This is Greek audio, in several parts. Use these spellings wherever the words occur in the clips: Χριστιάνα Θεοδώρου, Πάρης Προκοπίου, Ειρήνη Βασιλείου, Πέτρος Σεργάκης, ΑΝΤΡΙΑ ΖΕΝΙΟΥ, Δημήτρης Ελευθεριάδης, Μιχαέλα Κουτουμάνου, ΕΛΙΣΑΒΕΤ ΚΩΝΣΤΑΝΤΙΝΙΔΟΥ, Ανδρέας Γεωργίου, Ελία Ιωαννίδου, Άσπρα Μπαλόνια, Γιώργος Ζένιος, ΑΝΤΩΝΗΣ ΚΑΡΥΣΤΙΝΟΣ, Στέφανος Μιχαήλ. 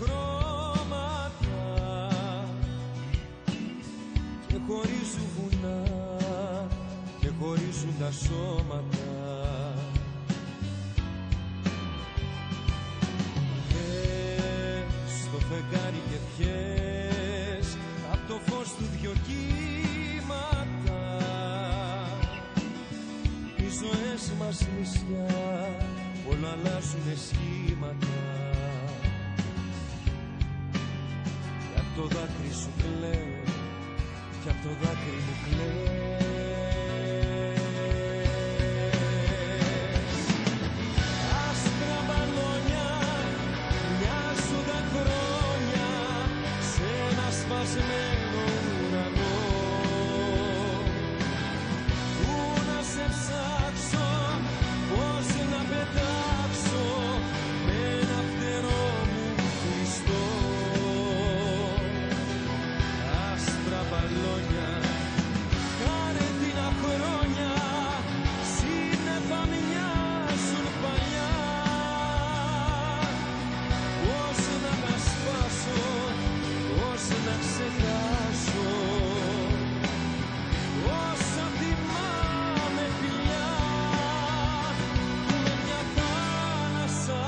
χρώματα και χωρίζουν βουνά και χωρίζουν τα σώματα. Θες το φεγγάρι και πιες απ' το φως του δυο κύματα, οι ζωές μας νησιά όλα αλλάζουνε σχήματα. Κι απ' το δάκρυ σου κλαίω, κι απ' το δάκρυ μου κλαίς. Άστρα μπαλόνια, μοιάζουν τα χρόνια σε ένα σπασμένο ουρανό. Πού να σε ψάξω, πώς να πετάξω με ένα φτερό μου Χριστό. Παλόνια, κάνε την αχρόνια, σύννεφα μοιάζουν παλιά. Όσο να τα σπάσω, όσο να ξεχάσω, όσα θυμάμαι φιλιά, με μια θάλασσα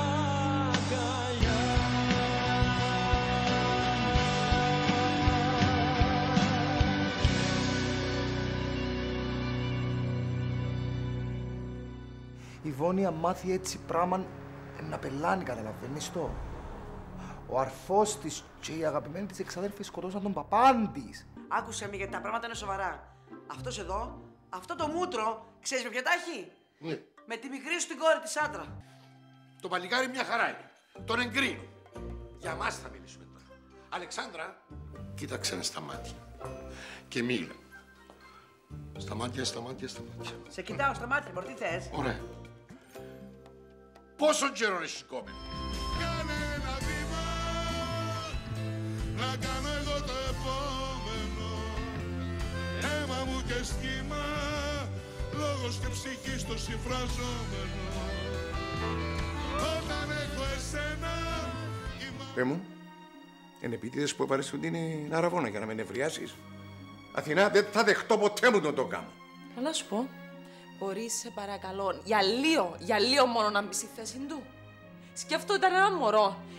αγκαλιά. Η Βόνια μάθει έτσι πράγμα να πελάνει, καταλαβαίνεις το. Ο αρφός της και η αγαπημένη της εξαδέλφη σκοτώσαν τον παπάν της. Άκουσε με, γιατί τα πράγματα είναι σοβαρά. Αυτός εδώ, αυτό το μούτρο, ξέρεις με ποια τα έχει? Ναι. Με τη μικρή σου την κόρη της άντρα. Το παλικάρι μια χαρά είναι. Τον εγκρίνω. Για μας θα μιλήσουμε τώρα. Αλεξάνδρα, κοίταξε στα μάτια και μίλα. Στα μάτια, στα μάτια, στα μάτια. Σε κοιτάω στα μάτια, μωρ, τι θες? Ωραία. Πόσο καιρό είναι σηκόμενο? Κάνε ένα βήμα, να κάνω εγώ το επόμενο. Αίμα μου και σχήμα, λόγος και ψυχή στο συμφραζόμενο. Όταν έχω εσένα... Πέ μου, είναι επίτηδες που επαρέσουν την αραβόνα για να με νευριάσεις. Αθηνά, δεν θα δεχτώ ποτέ μου τον κάμπο. Αλλά σου πω, μπορείς σε παρακαλώ, για λίγο μόνο να μπεις στη θέση του. Σκέφτομαι ήταν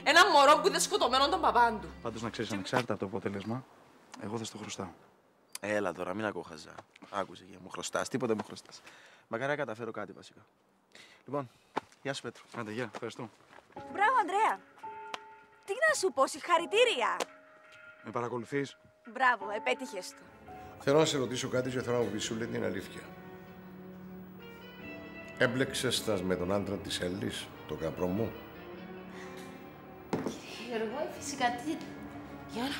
ένα μωρό που είδε σκοτωμένο τον παπάν του. Πάντως να ξέρεις, ανεξάρτητα από το αποτέλεσμα, εγώ θα στο χρωστάω. Έλα τώρα, μην ακούω χαζά. Άκουσε, για μου χρωστάς, τίποτα μου χρωστάς. Μακάρι να καταφέρω κάτι βασικά. Λοιπόν, γεια σου Πέτρο. Άντε, γεια, ευχαριστώ. Μπράβο, Ανδρέα. Τι να σου πω, συγχαρητήρια. Με παρακολουθείς? Μπράβο, επέτυχες του. Θέλω να σε ρωτήσω κάτι και θέλω να μου πεις, σου λέει την αλήθεια. Έμπλεξες τα με τον άντρα της Έλλης, τον καπρό μου? Κύριε Γεωργό, φυσικά τι... Γιάννα,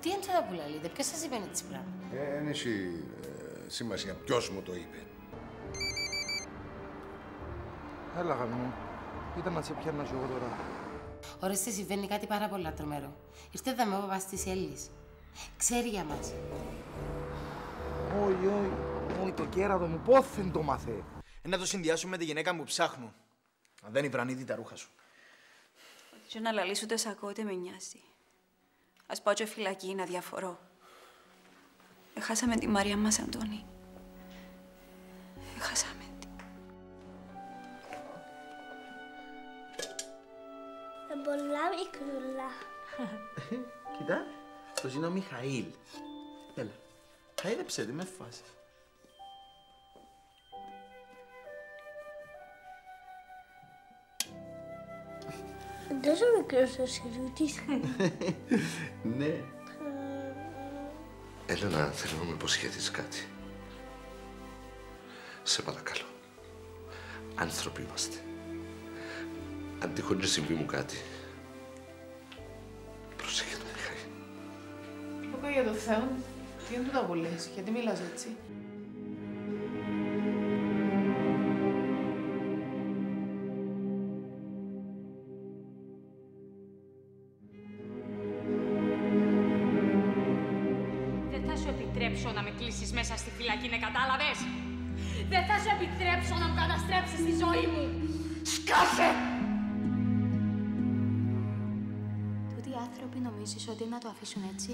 τι έντρα που λαλείτε, ποιος σας είπε έτσι πράγμα? Δεν έχει σημασία ποιος μου το είπε. Έλα γαμί μου, ήταν να σε πιάνω και εγώ τώρα. Ωρεστή, συμβαίνει κάτι πάρα πολύ τρομερό. Ήρθε εδώ με ο παπάς της Έλλης. Ξέρει για μας. Όχι, το κέρατο μου πόθεν το μάθε. Να το συνδυάσουμε με τη γυναίκα μου ψάχνω. Αν δεν υβρανίδει τα ρούχα σου. Ότι να λαλείς ούτε σ' ακούω, ούτε με νοιάζει. Ας πάω και φυλακή να διαφορώ. Έχασαμε τη Μαρία μας, Αντώνη. Έχασαμε τη. Πολλά μικρούλα. Κοίτα. Αυτός είναι ο Μιχαήλ. Έλα, χαίδεψε τι με φάση. Τόσο μικρός ο Σιρούτης. Ναι. Έλενα, θέλω να μου υποσχέθεις κάτι. Σε παρακαλώ. Άνθρωποι είμαστε. Αν τυχόν και συμβεί μου κάτι, προσέχε το. Για το Θεό, τι είναι τούτα που λες, γιατί μιλάς έτσι? Δεν θα σου επιτρέψω να με κλείσεις μέσα στη φυλακή, ναι, κατάλαβες? Δεν θα σου επιτρέψω να μου καταστρέψεις τη ζωή μου. Σκάσε! νομίζεις ότι να το αφήσουν έτσι?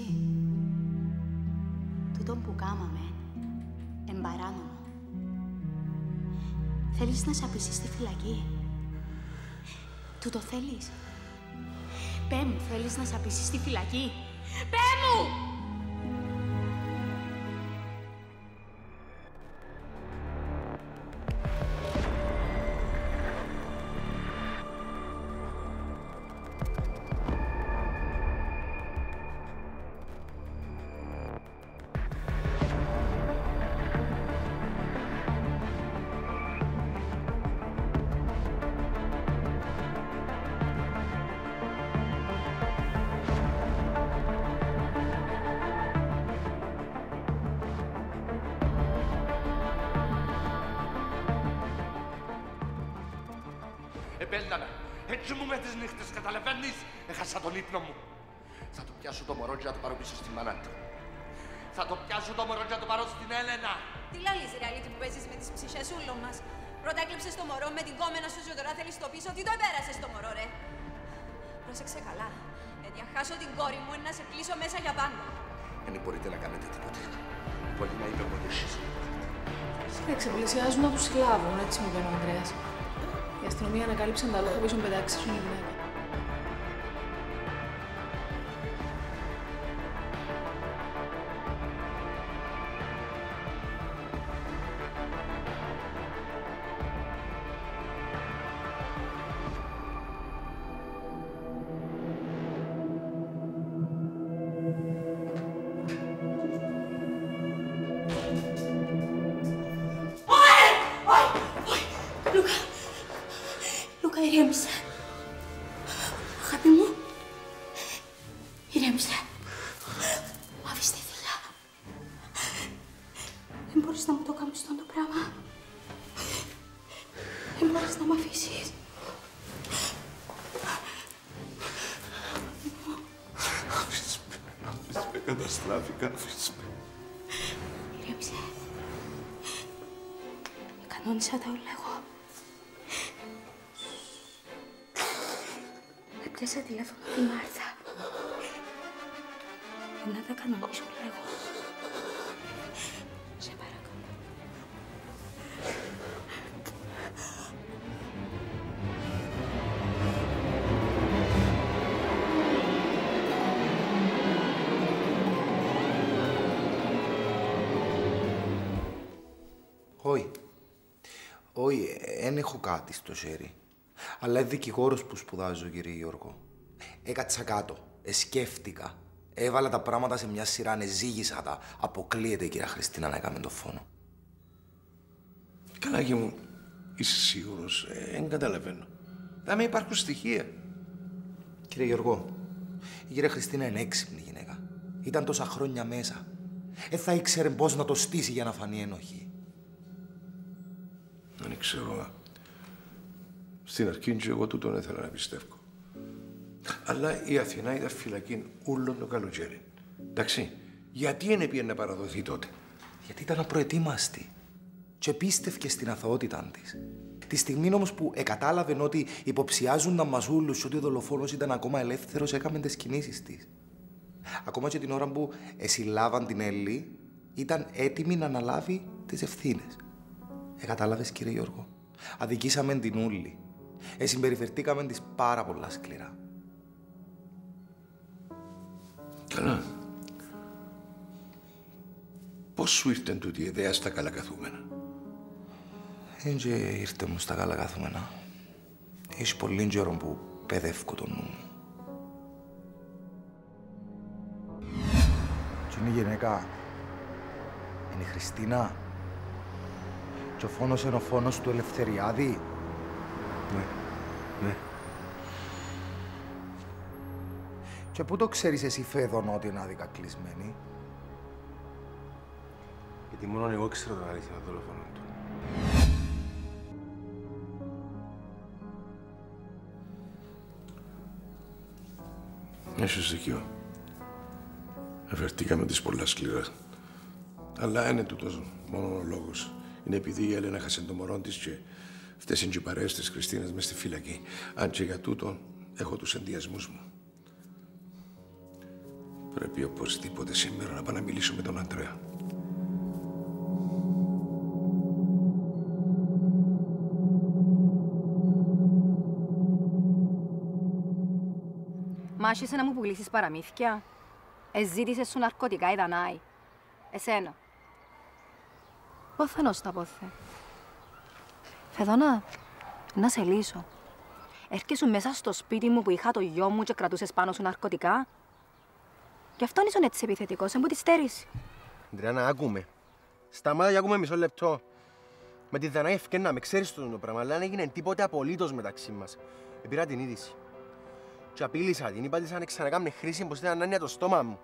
Τούτον που κάμαμε, εμπαράνομο. Θέλεις να σ' απεισείς στη φυλακή? Του το θέλεις? Πέ μου, θέλεις να σ' απεισείς στη φυλακή? Πέ μου! Έτσι μου με τις νύχτες, καταλαβαίνεις? Έχασα τον ύπνο μου. Θα το πιάσω το μωρό και να το πάρω πίσω στη μάνα του. Θα το πιάσω το μωρό και να το πάρω στην Έλενα. Τι λάλης ρε αλήτη που παίζεις με τις ψυχές ούλο μας. Πρώτα έκλεψες το μωρό με την κόμενα σου και τώρα θέλεις το πίσω. Τι το επέρασες το μωρό ρε? Πρόσεξε καλά. Γιατί αν χάσω την κόρη μου είναι να σε κλείσω μέσα για πάντα. Δεν μπορείτε να κάνετε τίποτε. Πολύ να είπε ότι εσείς. Εξεπλησιάζουν να τους συλλάβουν, έτσι μου είπε ο Ανδρέας. Η αστυνομία ανακάλυψαν τα λόγια που ήσουν πετάξει στον γυμνέκα. Όχι, δεν έχω κάτι στο χέρι. Αλλά είναι δικηγόρος που σπουδάζω, κύριε Γιώργο. Έκατσα κάτω, σκέφτηκα. Έβαλα τα πράγματα σε μια σειρά, ανεζήγησα τα. Αποκλείεται, κυρία Χριστίνα, να έκαμε το φόνο. Καλάκι μου, είσαι σίγουρος? Δεν καταλαβαίνω. Δεν υπάρχουν στοιχεία. Κύριε Γιώργο, η κυρία Χριστίνα είναι έξυπνη γυναίκα. Ήταν τόσα χρόνια μέσα. Θα ήξερε πώς να το στήσει για να φανεί ένοχη. Δεν ξέρω. Στην αρχή και εγώ τούτον ήθελα να πιστεύω. Αλλά η Αθηνά ήταν φυλακή όλον το καλοκαίρι. Εντάξει, γιατί δεν πήγε να παραδοθεί τότε? Γιατί ήταν απροετοίμαστη και πίστευκε στην αθωότητά της. Τη στιγμή όμως που εκατάλαβε ότι υποψιάζουν να μας ούλους ότι ο δολοφόνος ήταν ακόμα ελεύθερος, έκαμε τις κινήσεις της. Ακόμα και την ώρα που εσυλάβαν την Έλλη, ήταν έτοιμη να αναλάβει τις ευθύνες. Κατάλαβες, κύριε Γιώργο. Αδικήσαμε την ούλη. Συμπεριφερθήκαμε της πάρα πολλά σκληρά. Καλά. Πώς σου ήρθε τούτη η ιδέα στα καλά καθούμενα? Και ήρθε μου στα καλά καθούμενα. Είσαι πολύ καιρό που παιδεύκω το νου μου. Τι είναι η γυναίκα? Είναι η Χριστίνα. Και ο φόνος είναι ο φόνος του Ελευθεριάδη. Ναι, ναι. Και πού το ξέρεις εσύ, Φέδωνο, ότι είναι άδικα κλεισμένη? Γιατί μόνο εγώ ξέρω τον αλήθεια των δολοφόνων του. Έχεις δικαιό. Εφερθήκαμε τις πολλά σκληρά. Αλλά είναι τούτος μόνο ο λόγος. Είναι επειδή η Έλενα χάσε το μωρό της και αυτές είναι και οι παρέες της Χριστίνας μες στη φύλακη. Αν και για τούτο έχω τους ενδιασμούς μου. Πρέπει οπωσδήποτε σήμερα να πάω να μιλήσω με τον Ανδρέα. Μάχεσαι να μου πουλήσεις παραμύθια. Εζήτησες σου ναρκωτικά η Δανάη. Εσένα. Πόθενος τα πόθε. Φεδόνα, να σε λύσω. Έρχεσουν μέσα στο σπίτι μου που είχα το γιο μου και κρατούσες πάνω σου ναρκωτικά. Γι' αυτόν ήσουν έτσι επιθετικός, εμπού τη στέρηση. Αντριάννα, άκουμε. Σταμάτα και άκουμε μισό λεπτό. Με τη Δανάη ευκέναμε, ξέρεις το πράγμα, αλλά δεν έγινε τίποτε απολύτως μεταξύ μας. Επήρα την είδηση. Και απείλησα την, είπα της αν ξανακάμνε χρήση πως ήταν ανάνοια το στόμα μου.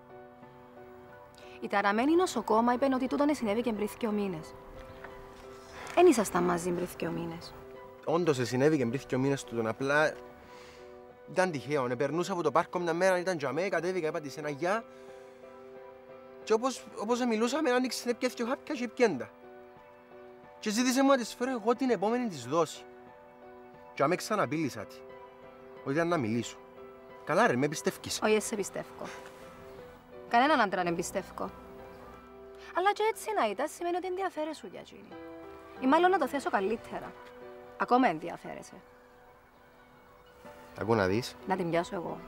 Η ταραμένη νοσοκόμα είπε ότι τούτον συνέβη και πριν 2 μήνες. Εν ήσασταν μαζί πριν 2 μήνες. Όντως συνέβη και πριν 2 μήνες τούτον, απλά ήταν τυχαίο. Περνούσα από το πάρκο μια μέρα, ήταν τζαμέ, κατέβηκα, είπα της ένα γεια. Και όπως μιλούσαμε, άνοιξε να πιέθηκε ο χάπια και πιέντα. Και ζήτησε μου να της φέρω εγώ την επόμενη της δόση. Τζαμέ ξαναπείλησα τη, ότι ήταν να μιλήσω. Καλά ρε, με εμπιστεύκεις. Όχι, σε εμπιστεύω. Κανέναν άντρα δεν εμπιστεύω. Αλλά και έτσι να ήταν σημαίνει ότι ενδιαφέρεσαι για εκείνη. Ή μάλλον να το θέσω καλύτερα. Ακόμα ενδιαφέρεσαι. Ακούω να δεις. Να την πιάσω εγώ.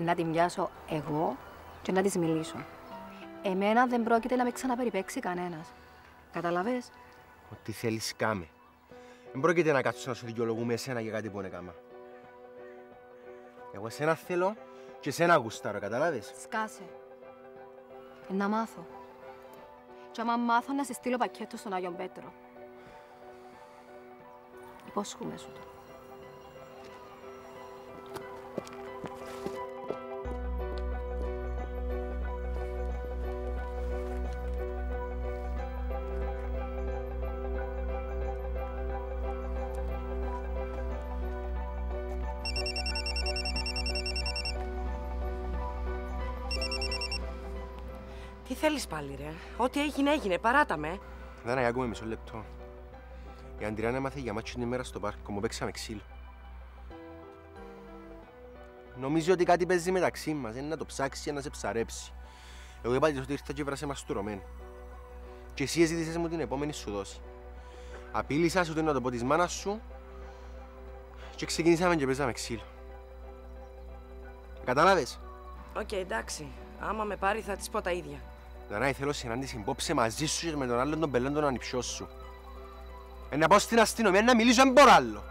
Να την πιάσω εγώ και να της μιλήσω. Εμένα δεν πρόκειται να με ξαναπεριπέξει κανένας. Καταλαβες. Ό,τι θέλεις κάμε. Δεν πρόκειται να κάτσω να σου δικαιολογούμε εσένα για κάτι που είναι κάμα. Εγώ εσένα θέλω και εσένα γουστάρω, καταλάβες. Σκάσε. Να μάθω. Και άμα μάθω να σε στείλω πακέτο στον Άγιον Πέτρο. Υπόσχομαι σου το. Θέλεις πάλι ρε. Ό,τι έγινε, έγινε. Παράτα με. Δεν αγγούμε μισό λεπτό. Η Αντριάννα έμαθε για μάτσο την ημέρα στο πάρκο. Μου παίξαμε ξύλο. Νομίζω ότι κάτι παίζει μεταξύ μας. Είναι να το ψάξει ή να σε ψαρέψει. Εγώ είπα ότι ήρθα και βράσαι μαστουρωμένο. Και εσύ ζήτησες μου την επόμενη σου δόση. Απείλησα σου να το πω της μάνας σου. Και ξεκινήσαμε και παίζαμε ξύλο. Κατάλαβες. Οκ, εντάξει. Άμα με πάρει θα της πω τα ίδια. Δανάη, θέλω συνάντηση υπόψε μαζί σου και με τον άλλον τον πελών τον ανιψιό σου. Να πάω στην αστυνομία να μιλήσω, δεν μπορώ άλλο.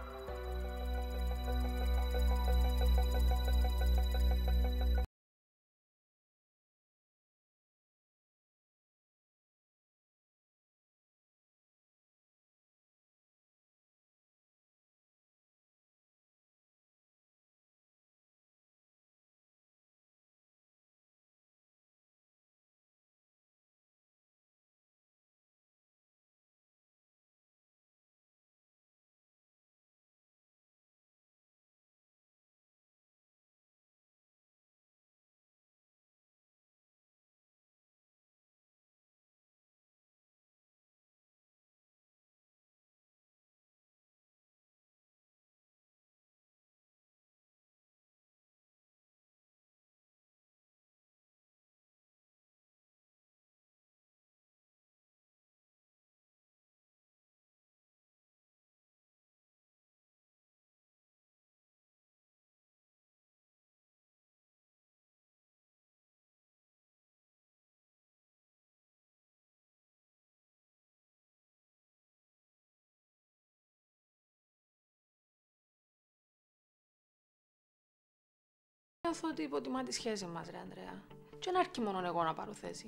Νιώθω ότι υποτιμά τη σχέση μας, ρε Ανδρέα. Και να αρκεί μόνον εγώ να πάρω θέση.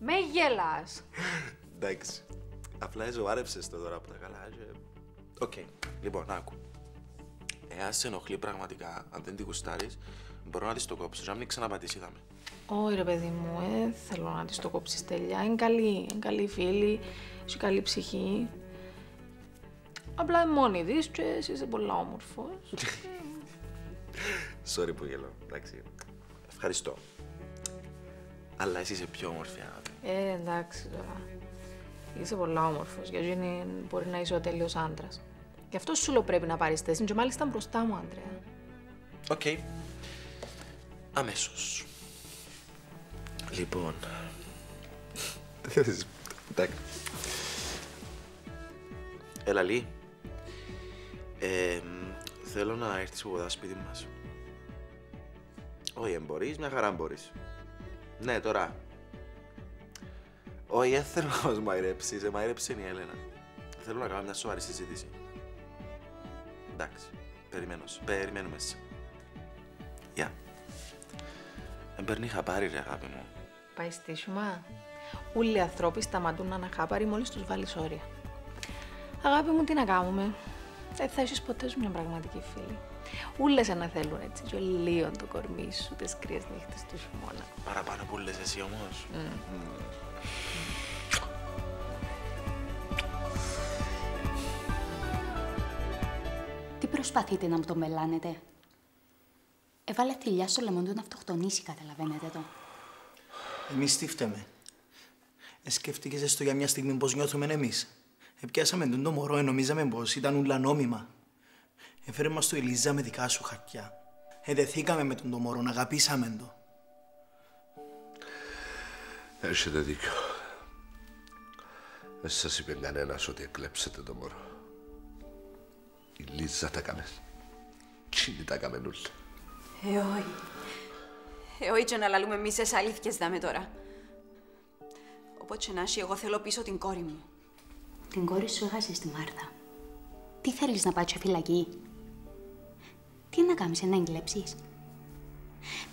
Με γελάς! Εντάξει. Απλά ζωάρευσες το τώρα από τα καλά και... Οκ. Λοιπόν, άκου. Εάν σε ενοχλεί πραγματικά, αν δεν τη γουστάρεις, μπορώ να της το κόψεις. Αν μην ξαναπατήσεις, είδαμε. Όχι ρε παιδί μου, θέλω να της το κόψεις τελειά. Είναι καλή. Είναι καλή φίλη, έχει καλή ψυχή. Απλά μόνη της και εσύ είσαι πολύ όμορφος. Sorry που γελώ, εντάξει. Ευχαριστώ. Αλλά εσύ είσαι πιο όμορφη, αγάπη. Εντάξει τώρα. Είσαι πολύ όμορφος. Για γίνει μπορεί να είσαι ο τέλειος άντρας. Γι' αυτό σου λέω πρέπει να πάρεις θέση, και μάλιστα μπροστά μου, Ανδρέα. Οκ. αμέσως. Λοιπόν... Εντάξει. Έλα, Λί. Θέλω να έρθεις από εδώ σπίτι μας. Όχι, αν μπορείς, μια χαρά μπορείς. Ναι, τώρα. Όχι, δεν θέλω να μας μαϊρέψεις. Μαϊρέψει είναι η Έλενα. Θέλω να κάνω μια σοβαρή συζήτηση. Εντάξει, περιμένουμε εσύ. Γεια. Εμπέρνει χαπάρι, ρε αγάπη μου. Πάει στήσιμα. Όλοι οι ανθρώποι σταματούν να αναχάπαρει μόλις τους βάλεις όρια. Αγάπη μου, τι να κάνουμε. Δεν θα είσαι ποτέ σου μια πραγματική φίλη. Ούλες αναθέλουν έτσι, και ολίον το κορμί σου, τις κρύες νύχτες του χειμώνα. Παραπάνω που λες εσύ όμως. Τι προσπαθείτε να μου το μελάνετε. Έβαλε τη λιά στο λαιμό του να αυτοκτονήσει, καταλαβαίνετε το. Εμείς τι φταίμε. Σκέφτηκες έστω για μια στιγμή πώς νιώθουμε εμείς. Επιάσαμε τον το μωρό, νομίζαμε πως ήταν ούλα νόμιμα. Έφερε μας το Ελίζα με δικά σου χαρτιά. Εδεθήκαμε με τον το μωρό, αγαπήσαμε το. Έχετε δίκιο. Δεν σας είπε κανένας ότι εκλέψετε το μωρό. Η Λίζα τα έκαμε. Τσίνη τα έκαμε ούλα. Όχι. Όχι και να λαλούμε εμείς σε αλήθειες δάμε τώρα. Οπότε να είσαι, εγώ θέλω πίσω την κόρη μου. Την κόρη σου έχασες τη Μάρθα. Τι θέλεις να πάει σε φυλακή. Τι να κάνεις, να εγκλέψεις.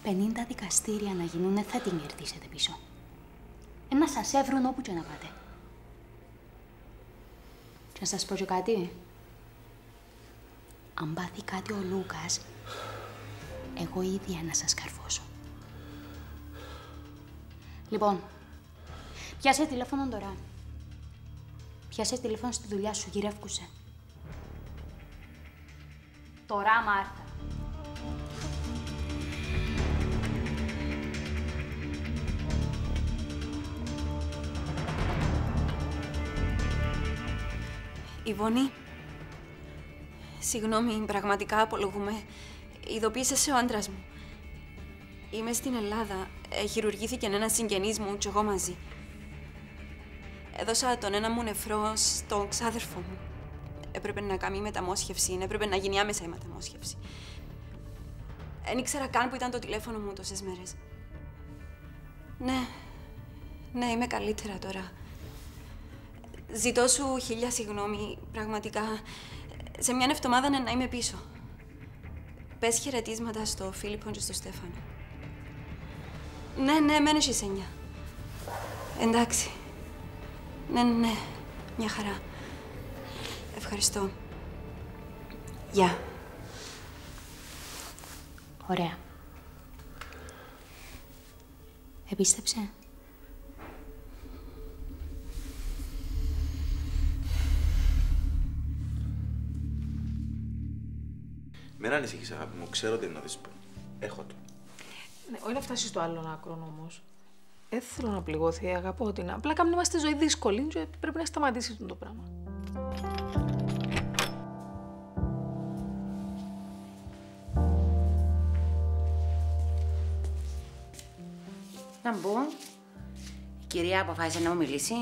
50 δικαστήρια να γίνουν, θα την κερδίσετε πίσω. Να σας έβρουν όπου και να πάτε. Και να σας πω και κάτι. Αν πάθει κάτι ο Λούκας, εγώ ίδια να σας καρφώσω. Λοιπόν, πιάσε τηλέφωνο τώρα. Πιάσε τηλέφωνο στη δουλειά σου, γυρεύκουσε. Τώρα, Μάρθα. Ιβωνή, συγγνώμη, πραγματικά απολογούμε. Ειδοποίησες ο άντρας μου. Είμαι στην Ελλάδα. Χειρουργήθηκε ένας συγγενής μου και εγώ μαζί. Έδωσα τον ένα μου νεφρό στον ξάδερφο μου. Έπρεπε να κάνει μεταμόσχευση, έπρεπε να γίνει άμεσα η μεταμόσχευση. Δεν ήξερα καν που ήταν το τηλέφωνο μου τόσες μέρες. Ναι, ναι, είμαι καλύτερα τώρα. Ζητώ σου 1000 συγγνώμη, πραγματικά. Σε μια εβδομάδα να είμαι πίσω. Πες χαιρετίσματα στο Φίλιππον και στο Στέφανο. Ναι, ναι, μένες εις 9. Εντάξει. Ναι, ναι, ναι. Μια χαρά. Ευχαριστώ. Γεια. Ωραία. Επίστεψε. Μην ανησυχείς, αγάπη μου. Ξέρω τι να δεις πω. Έχω το. Ναι, όχι να φτάσεις στο άλλον άκρο όμως. Δεν θέλω να πληγώθει, αγαπώ την. Απλά κάμουν είμαστε ζωή δύσκολη και πρέπει να σταματήσεις το πράγμα. Να μπω. Η κυρία αποφάσισε να μου μιλήσει.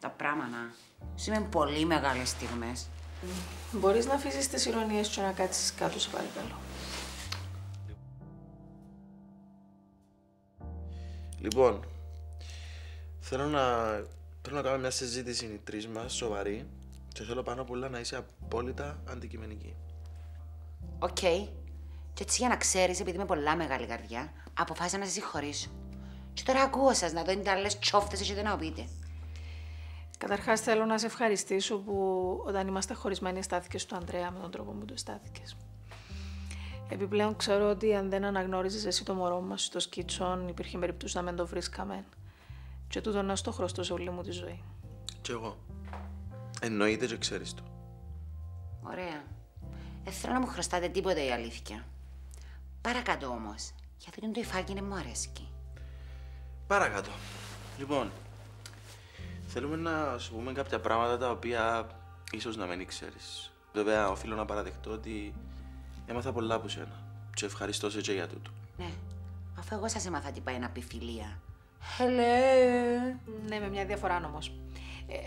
Τα πράγματα. Σήμερα είναι πολύ μεγάλες στιγμές. Μπορείς να αφήσεις τις ειρωνίες σου να κάτσεις κάτω, σε παρακαλώ. Λοιπόν, θέλω να κάνω μια συζήτηση οι τρεις μας, σοβαρή, και θέλω πάνω απ' όλα να είσαι απόλυτα αντικειμενική. Οκ. Και έτσι για να ξέρεις, επειδή είμαι πολλά μεγάλη καρδιά, αποφάσισα να σε συγχωρήσω. Και τώρα ακούω σας να δω είναι τα άλλες τσόφτες και δεν να πείτε. Καταρχάς, θέλω να σε ευχαριστήσω που όταν είμαστε χωρισμένοι στάθηκες στον Ανδρέα με τον τρόπο που του στάθηκες. Επιπλέον, ξέρω ότι αν δεν αναγνώριζες εσύ το μωρό μας στο σκίτσον, υπήρχε περίπτωση να μην το βρίσκαμε. Και τούτο να στο χρωστώ σε όλη μου τη ζωή. Κι εγώ. Εννοείται και ξέρεις το. Ωραία. Δεν θέλω να μου χρωστάτε τίποτα η αλήθεια. Παρακάτω όμως, γιατί το υφάκι είναι μου αρέσει. Παρακάτω. Λοιπόν, θέλουμε να σου πούμε κάποια πράγματα τα οποία ίσως να μην ξέρεις. Βέβαια, οφείλω να παραδεχτώ ότι έμαθα πολλά από σένα. Σε ευχαριστώ σε και για τούτο. Ναι. Αφού εγώ σας έμαθα τι πάει να πει φιλία. Ναι, με μια διαφορά όμως.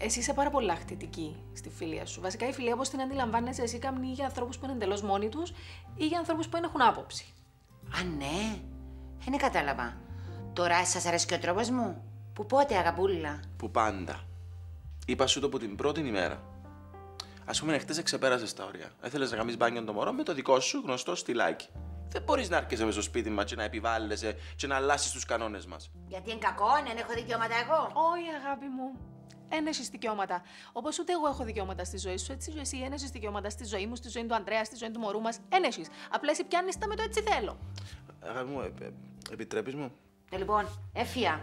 Εσύ είσαι πάρα πολύ λαχτητική στη φιλία σου. Βασικά η φιλία όπως την αντιλαμβάνεσαι εσύ καμνεί για ανθρώπους που είναι εντελώς μόνοι τους ή για ανθρώπους που έχουν άποψη. Α, ναι. Δεν κατάλαβα. Τώρα σας αρέσει και ο τρόπος μου. Που πότε, αγαπούλα? Που πάντα. Είπα σου το από την πρώτη ημέρα. Ας πούμε, χτες ξεπέρασες τα όρια. Έθελες να γαμίσεις μπάνιον το μωρό με το δικό σου γνωστό στυλάκι. Δεν μπορείς να έρχεσαι μέσα στο σπίτι μας και να επιβάλλεσαι και να αλλάσεις τους κανόνες μας. Γιατί είναι κακό, δεν έχω δικαιώματα εγώ. Όχι, αγάπη μου. Ένεσες δικαιώματα. Όπως ούτε εγώ έχω δικαιώματα στη ζωή σου, έτσι εσύ ένεσες δικαιώματα στη ζωή μου, στη ζωή του Ανδρέα, στη ζωή του μωρού μας. Ένεσες. Απλά εσύ πιάνεις τα με το έτσι θέλω. Αγάπη μου, επιτρέπεις μου? Λοιπόν, έφυγα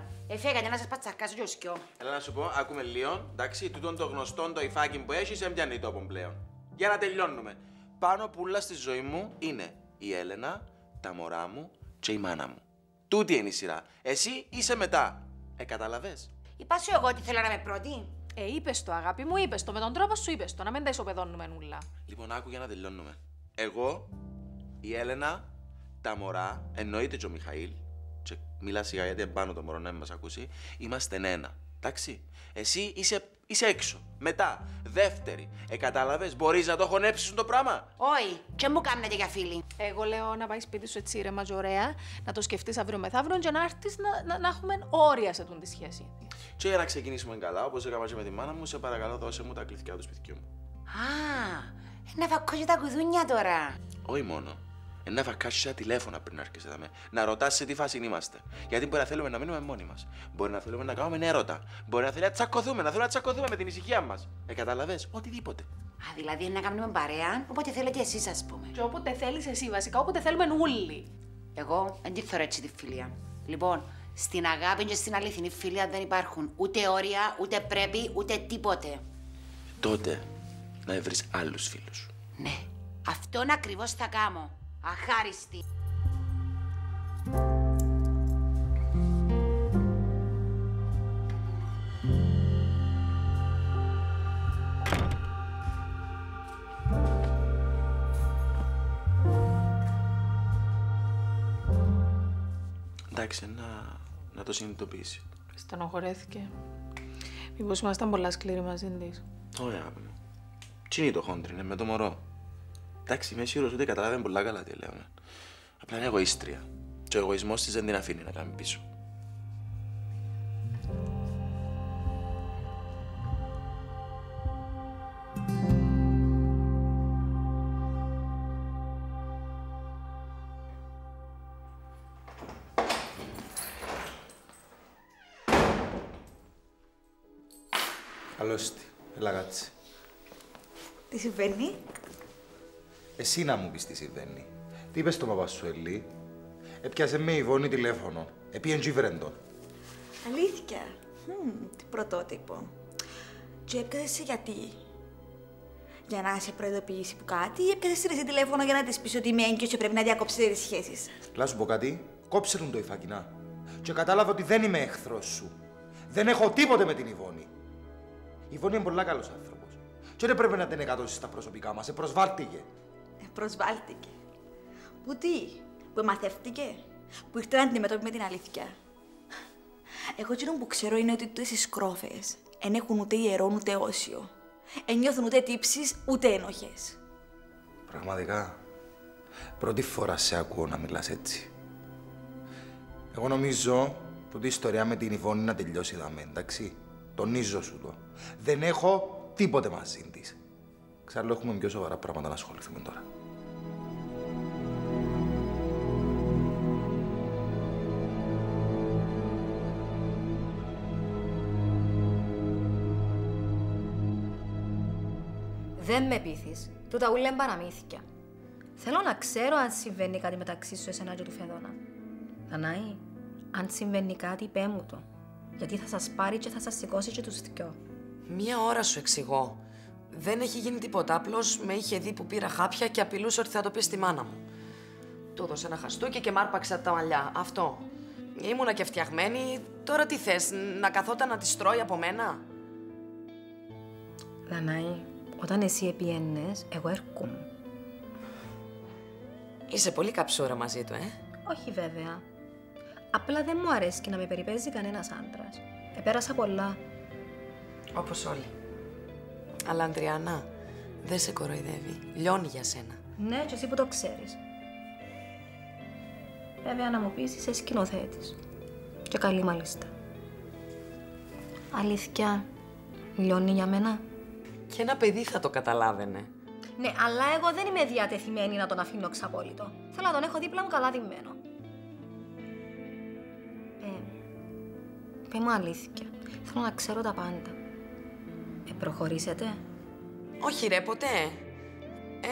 γιατί να σας πατσαρκάσω κι οσκιό. Έλα να σου πω, άκουμε λίγο, εντάξει, τούτον το γνωστό το υφάκι που έχεις έμπιανε τόπον πλέον. Για να τελειώνουμε. Πάνω πουλά στη ζωή μου είναι η Έλενα, τα μωρά μου και η μάνα μου. Τούτη είναι η σειρά. Εσύ είσαι μετά. Καταλαβες. Είπα σου εγώ ότι θέλω να με πρώτη. Είπες το, αγάπη μου, είπες το. Με τον τρόπο σου είπες το. Να μην τα ισοπεδώνουμε νουλά. Λοιπόν, άκου για να τελειώνουμε. Εγώ, η Έλενα, τα μωρά, εννοείται και ο Μιχαήλ. Και μιλά σιγά γιατί επάνω το μωρό να μην μας ακούσει. Είμαστε ένα. Εντάξει. Εσύ είσαι έξω. Μετά. Δεύτερη. Κατάλαβες, μπορείς να το χωνέψεις το πράγμα. Όχι. Και μου κάνετε για φίλοι. Εγώ λέω να πάει σπίτι σου έτσι ρεμαζ ωραία, να το σκεφτείς αύριο μεθαύριο και να έρθεις να έχουμε όρια σε αυτή τη σχέση. Και για να ξεκινήσουμε καλά, όπως έκανα και με τη μάνα μου, σε παρακαλώ δώσε μου τα κλειδιά του σπιτιού μου. Να φακώσει τα κουδούνια τώρα. Όχι μόνο. Να βακάσεις τα τηλέφωνα πριν να έρχεσαι εδώ. Να ρωτάς σε τι φάση είμαστε. Γιατί μπορεί να θέλουμε να μείνουμε μόνοι μας. Μπορεί να θέλουμε να κάνουμε έρωτα. Μπορεί να θέλουμε να τσακωθούμε, με την ησυχία μας. Καταλαβες, οτιδήποτε. Δηλαδή να κάνουμε παρέα, όποτε θέλετε εσείς, ας πούμε. Και όποτε θέλεις εσύ, βασικά, όποτε θέλουμε όλοι. Εγώ δεν τη θεωρώ έτσι τη φιλία. Λοιπόν, στην αγάπη και στην αληθινή φιλία δεν υπάρχουν ούτε όρια, ούτε πρέπει, ούτε τίποτε. Τότε να βρεις άλλους φίλους. Ναι, αυτόν ακριβώς θα κάνω. Αχάριστη. Εντάξει, να το συνειδητοποιήσει. Στενοχωρέθηκε. Μήπως ήμασταν πολλά σκληροί μαζί της. Ωραία, αγάπη μου. Τι είναι το χόντρινε με το μωρό. Εντάξει, είμαι σίγουρος ότι καταλάβαινε πολλά καλά τι λέμε. Απλά είναι εγωίστρια. Και ο εγωισμός της δεν την αφήνει να κάνει πίσω. Καλώς τη. Έλα κάτσε. Τι συμβαίνει? Εσύ να μου πεις τι συμβαίνει. Τι είπες στον παπά σου, Ελή? Έπιασε με η Βόνη τηλέφωνο. Επίεν τζιβρέντον. Αλήθεια. Τι πρωτότυπο. Και έπιασε γιατί? Για να σε προειδοποιήσει που κάτι ή έπιασε εσύ τηλέφωνο για να της πεις ότι είμαι έγκυος και πρέπει να διακόψετε τις σχέσεις? Λά σου πω κάτι. Κόψε τον το υφακινά. Και κατάλαβα ότι δεν είμαι εχθρός σου. Δεν έχω τίποτε με την Ιβόνη. Η Βόνη είναι πολύ καλός άνθρωπος. Και δεν πρέπει να την εκατώσεις στα προσωπικά μας. Προσβάλτηκε. Προσβάλτηκε. Που τι, που εμαθεύτηκε, που ήρθε να αντιμετώπισε με την αλήθεια. Εγώ εκείνο που ξέρω είναι ότι τούτες οι σκρόφες εν έχουν ούτε ιερόν ούτε όσιο. Εν νιώθουν ούτε τύψεις ούτε ενοχές. Πραγματικά, πρώτη φορά σε ακούω να μιλάς έτσι. Εγώ νομίζω ότι η ιστορία με την Ιβόνη να τελειώσει δαμέ, εντάξει. Τονίζω σου το. Δεν έχω τίποτε μαζί της. Ξάλλου έχουμε πιο σοβαρά πράγματα να ασχοληθούμε τώρα. Δεν με πείθεις. Τούτα ούλα είναι παραμύθια. Θέλω να ξέρω αν συμβαίνει κάτι μεταξύ σου εσένα και του Φεδώνα. Δανάη, αν συμβαίνει κάτι, πέ μου το. Γιατί θα σας πάρει και θα σας σηκώσει και τους δυο. Μία ώρα σου εξηγώ. Δεν έχει γίνει τίποτα. Απλώς με είχε δει που πήρα χάπια και απειλούσε ότι θα το πει στη μάνα μου. Του έδωσε ένα χαστούκι και μ' άρπαξε τα μαλλιά. Αυτό. Ήμουνα και φτιαγμένη. Τώρα τι θες, να καθόταν να τη τρώει από μένα? Δανάη, όταν εσύ επιένες, εγώ έρχομαι. Είσαι πολύ καψούρα μαζί του, Όχι βέβαια. Απλά δεν μου αρέσει και να με περιπέζει κανένας άντρας. Επέρασα πολλά. Όπως όλοι. Αλλά, Ανδριανά, δεν σε κοροϊδεύει. Λιώνει για σένα. Ναι, και εσύ που το ξέρεις. Βέβαια, να μου πεις, είσαι σκηνοθέτης. Και καλή, μάλιστα. Αλήθεια, λιώνει για μένα. Και ένα παιδί θα το καταλάβαινε. Ναι, αλλά εγώ δεν είμαι διατεθειμένη να τον αφήνω ξαπόλυτο. Θέλω να τον έχω δίπλα μου καλά δειμμένο. Πε μου αλήθεια. Θέλω να ξέρω τα πάντα. Προχωρήσετε? Όχι ρε, ποτέ.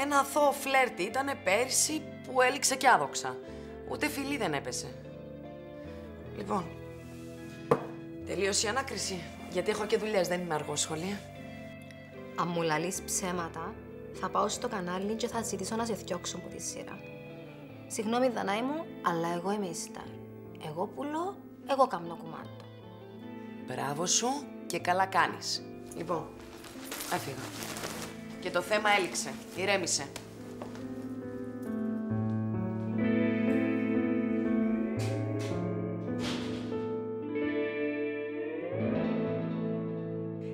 Ένα αθώο φλερτ ήτανε πέρσι που έληξε κι άδοξα. Ούτε φιλί δεν έπεσε. Λοιπόν, τελείωσε η ανάκριση. Γιατί έχω και δουλειές, δεν είμαι αργό σχολεία. Αν μου λαλείς ψέματα, θα πάω στο κανάλι και θα ζητήσω να σε θιώξω από τη σειρά. Συγγνώμη, Δανάη μου, αλλά εγώ είμαι η στάρ. Εγώ πουλώ, εγώ κάνω κουμάντο. Μπράβο σου και καλά κάνεις. Λοιπόν, έφυγα. Και το θέμα έληξε. Ηρέμησε.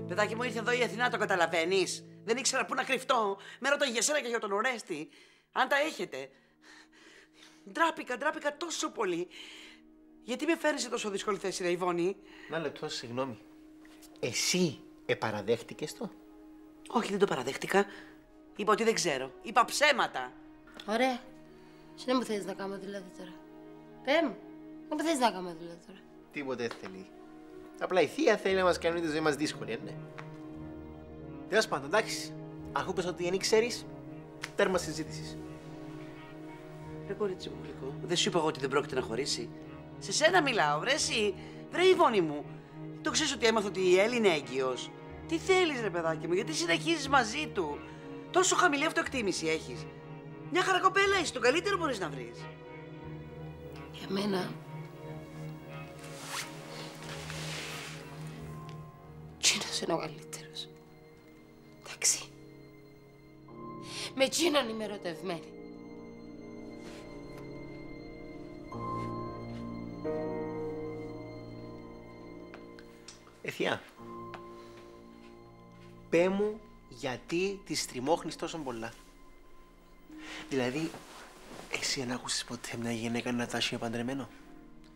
Παιδάκι μου, ήρθε εδώ η Αθηνά, το καταλαβαίνεις. Δεν ήξερα πού να κρυφτώ. Με ρώταγε για σένα και για τον Ορέστη. Αν τα έχετε. Ντράπηκα τόσο πολύ. Γιατί με φέρνεις σε τόσο δύσκολη θέση, ρε Ιβόνη? Ένα λεπτό, συγγνώμη. Εσύ παραδέχτηκες το? Όχι, δεν το παραδέχτηκα. Είπα ότι δεν ξέρω. Είπα ψέματα. Ωραία. Σε να μου θέλεις να κάνω δηλαδή τώρα? Πέ μου, μου θέλεις να κάνω δηλαδή τώρα? Τίποτε δεν θέλει. Απλά η θεία θέλει να μας κάνει τη ζωή μας δύσκολη, ναι. Τέλος πάντων, εντάξει. Αφού πες ότι δεν ξέρεις, τέρμα συζήτησης. Ρε κορίτσι μου γλυκό, δεν σου είπα εγώ ότι δεν πρόκειται να χωρίσει? Σε σένα μιλάω, βρε εσύ, βρε Ιβόνη μου. Το ξέρεις ότι έμαθα ότι η Έλλη είναι έγκυος? Τι θέλεις ρε παιδάκι μου, γιατί συνεχίζεις μαζί του? Τόσο χαμηλή αυτοεκτίμηση έχεις. Μια χαρακοπέλα είσαι, το καλύτερο μπορείς να βρεις. Για μένα... Τσίνος είναι ο καλύτερος. Εντάξει. Με τσίνον είμαι ερωτευμένη. Θεία, πέ μου γιατί τη στριμώχνεις τόσο πολλά. Δηλαδή, εσύ δεν άκουσες ποτέ μια γυναίκα να τάσει παντρεμένο?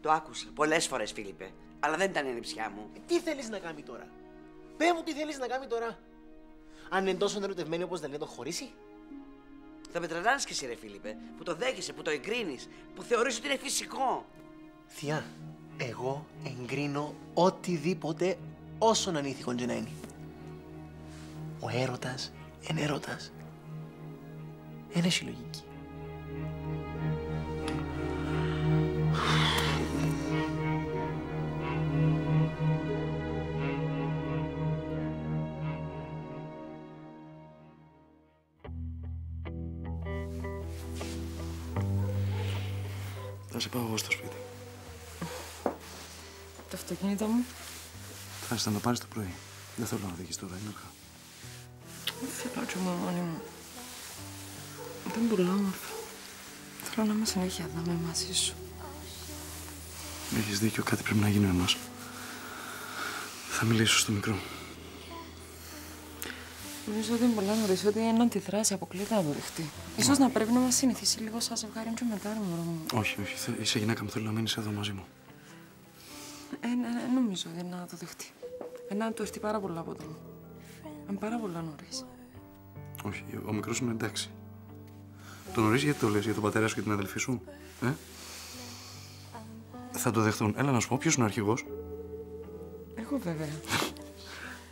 Το άκουσα πολλές φορές, Φίλιππε, αλλά δεν ήταν η ανιψιά μου. Τι θέλεις να κάνει τώρα? Πέ μου τι θέλεις να κάνει τώρα. Αν είναι τόσο ερωτευμένη όπως δεν λέει, το χωρίσει. Θα με τρελάνεις κι εσύ ρε Φίλιππε, που το δέχεσαι, που το εγκρίνεις, που θεωρείς ότι είναι φυσικό. Θεία, εγώ εγκρίνω οτιδήποτε, όσον ανήθικον και να είναι. Ο έρωτας είναι έρωτας. Είναι συλλογική. Να σε πάω εγώ στο σπίτι. Το αυτοκίνητο μου. Άρχισε να το πάρεις το πρωί. Δεν θέλω να οδηγείς τώρα, είναι αργά. Δεν θέλω και μόνο μόνη μου. Δεν πουλάω όμορφα. Θέλω να είμαι συνέχεια να είμαι μαζί σου. Έχεις δίκιο, κάτι πρέπει να γίνει με εμάς. Θα μιλήσω στο μικρό. Νομίζω ότι είναι πολλά νωρίς, ότι ενώ τη δράση αποκλείται να αποδειχτεί. Ίσως να πρέπει να μας συνηθίσει λίγο σαν ζευγάρι και μετά, μωρό μου. Όχι, όχι. Είσαι γυναίκα μου, θέλω να μείνεις εδώ μαζί μου. Νομίζω να το δεχτεί. Να του έρθει πάρα πολλά από τώρα. Είναι πάρα πολλά νωρίς. Όχι, ο μικρός είναι εντάξει. Το νωρίς γιατί το λες, για τον πατέρα σου και την αδελφή σου, Θα το δεχτούν. Έλα να σου πω, ποιος είναι ο αρχηγός? Εγώ βέβαια.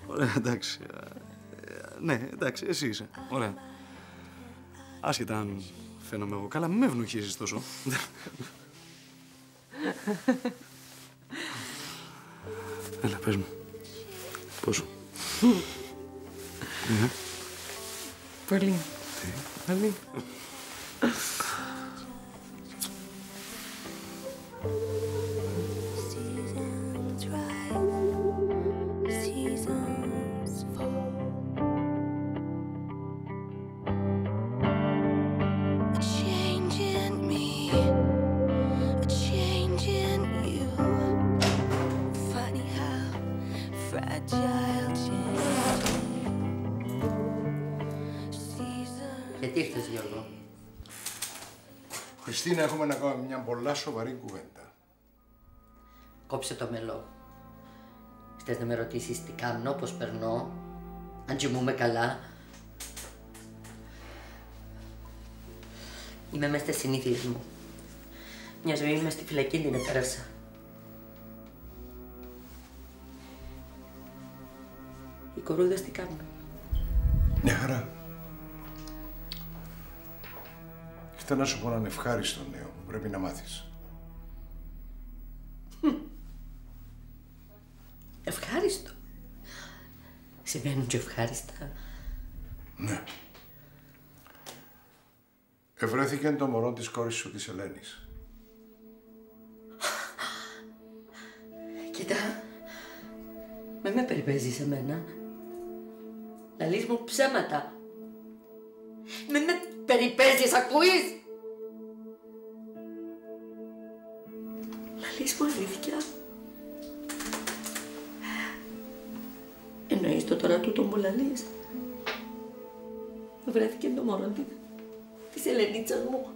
Ωραία, εντάξει. Ναι, εντάξει, εσύ είσαι. Ωραία. Άσχετα αν φαίνομαι εγώ καλά, μην με ευνοχίζεις τόσο. Έλα, πες μου. Πόσο? Πολύ. Τι? Πολύ. Changing me, changing you. Γιατί ήρθες, Γιώργο? Χριστίνα, έχουμε να κάνουμε μια πολλά σοβαρή κουβέντα. Κόψε το μελό. Χθες να με ρωτήσεις τι κάνω, πώς περνώ, αν τζιμούμε καλά. Είμαι μέσα στις συνήθειες μου. Μια ζωή είμαι στη φυλακή, την επέρασα. Οι κορούδες τι κάνουν? Μια χαρά. Ήρθα να σου πω έναν ευχάριστο νέο που πρέπει να μάθεις. Ευχάριστο. Συμβαίνουν και ευχάριστα. Ναι. Ευρέθηκε το μωρό της κόρης σου, της Ελένης. Κοίτα, με περιπέζεις εμένα. Λαλείς μου ψέματα. Με περιπέζεις, ακούεις? Λαλείς μου αλήθεια. Εννοείς το τώρα τούτο μου λαλείς? Βρέθηκε το μωρό της Ελενίτσας μου.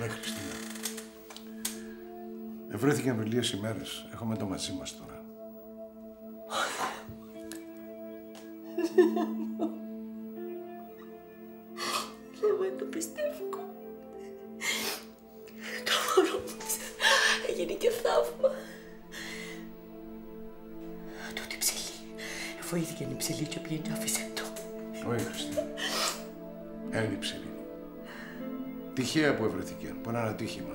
Ναι, Χριστίνα. Ευρέθηκαν πριν λίγες ημέρες. Έχουμε το μαζί μας τώρα. Δεν το πιστεύω. Το μωρό μου έγινε και θαύμα. Τούτη ψηλή. Βοήθηκαν η ψηλή και πήγαινε και άφησε το. Όχι, Χριστίνα. Έγινε ψηλή. Τυχαία που ευρεθήκαν, από ένα ατύχημα.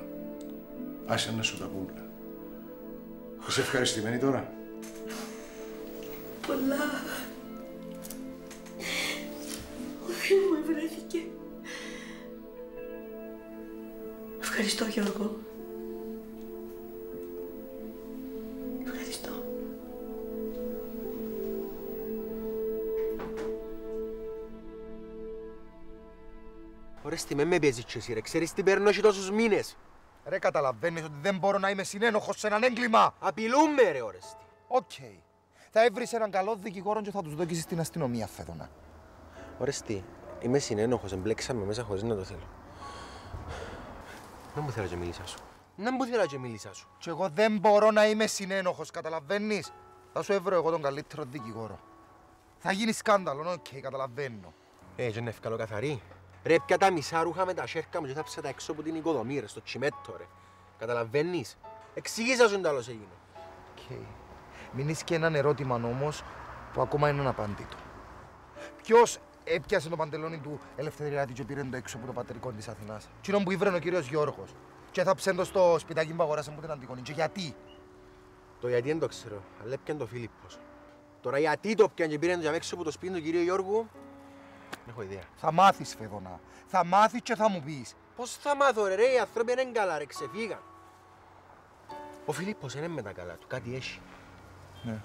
Άσε να σου τα πούλα. Είσαι ευχαριστημένη τώρα? Πολλά. Ο Θεός μου ευρέθηκε. Ευχαριστώ, Γιώργο. Ωρέστη, με παίζεις κι εσύ ρε, ξέρεις τι παίρνω και τόσους μήνες. Ρε, καταλαβαίνεις ότι δεν μπορώ να είμαι συνένοχος σε έναν έγκλημα. Απειλούμε ρε, Ωρέστη. Οκ. Θα έβρεις έναν καλό δικηγόρο και θα τους δόκισεις στην αστυνομία φέτονα. Ωρέστη, είμαι συνένοχος, εμπλέξαμε μέσα χωρίς να το θέλω. Να μου θέλω και μίλησά σου. Να μου θέλω και μίλησά σου. Κι εγώ δεν μπορώ να είμαι συνένοχος, καταλαβαίνεις. Θα σου έβρω εγώ τον καλύτερο δικηγόρο. Θα γίνει σκάνδαλο, οκ, καταλαβαίνω. Και είναι ευκαλοκαθαρή. Ρε, πια τα μισά ρούχα με τα σέρκα μου και θα ψέτα έξω από την οικοδομή, ρε, στο τσιμέτο, ρε. Καταλαβαίνεις? Εξηγήσα σου εντάλλως έγινε. Okay. Μείνεις και έναν ερώτημα όμως που ακόμα είναι αναπαντήτο. Ποιος έπιασε το παντελόνι του Ελευθεριάτη και πήρε το έξω από το πατρικό της Αθηνάς? Κοινό που ήβρεν ο κύριος Γιώργος. Και θα ψέντω στο σπιτάκι που αγοράσαμε από την Αντιγονή. Και γιατί? Το γιατί δεν το ξέρω, αλλά έπιαν το Φίλιππος. Τώρα γιατί το πιαν και πήρε το έξω από το σπίτι του κυρίου Γιώργου? Δεν έχω ιδέα. Θα μάθεις, Φεδονά. Θα μάθεις και θα μου πεις. Πώς θα μάθω, ρε, οι άνθρωποι είναι καλά, ρε, ξεφύγαν. Ο Φιλίππος είναι με τα καλά του, κάτι έχει. Ναι.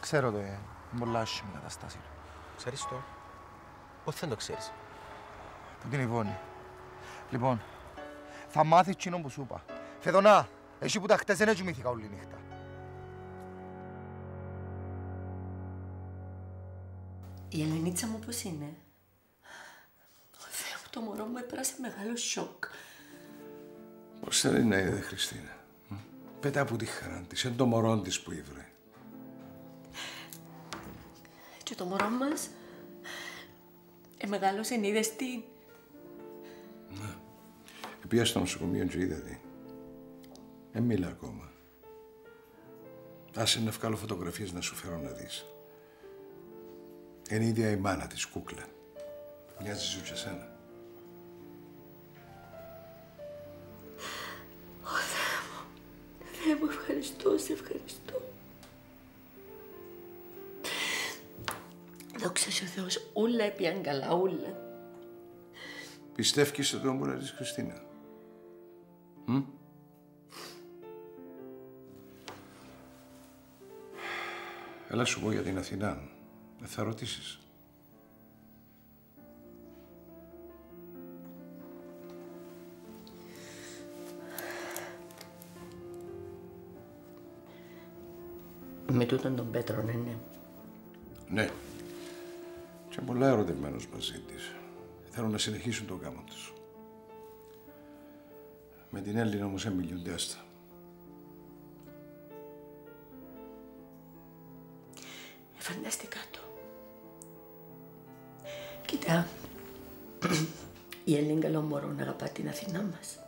Ξέρω το, πολλά άσχημη καταστάση του. Ξέρεις το? Πώς δεν το ξέρεις? Που την Ιβώνη. Λοιπόν, θα μάθεις κοινό που σου είπα. Φεδονά, εσύ που τα χτες δεν έτζουμήθηκα όλη νύχτα. Η Ελενίτσα μου πώς είναι? Ο Θεέ μου, το μωρό μου έπρασε μεγάλο σοκ. Πώς θέλει να είδε, Χριστίνα. Πέτα από τη χαρά της, είναι το μωρό της που ήβρε. Και το μωρό μας εμεγάλωσε, είδες τι? Ναι. Επήγα στο νοσοκομείο και είδα τι. Μίλα ακόμα. Άσε να βγάλω φωτογραφίες να σου φέρω να δεις. Είναι η ίδια η μάνα της, κούκλα. Μοιάζει σου και εσένα. Ω Θεέ μου, Θεέ μου, ευχαριστώ, σε ευχαριστώ. Δόξα σε ο Θεός, ούλα έπιαν καλά, ούλα. Πιστεύκεις εδώ μου να της Χριστίνα. Έλα σου πω για την Αθηνά. Θα ρωτήσεις. Με τούτον τον Πέτρο, ναι. Ναι. και πολλά ερωτευμένος μαζί της. Θέλουν να συνεχίσουν το γάμο τους. Με την Έλληνα όμως εμιλιούνται άστα. Φανταστικά το. Κοίτα, η Έλλην καλό μωρό να αγαπά την Αθηνά μας.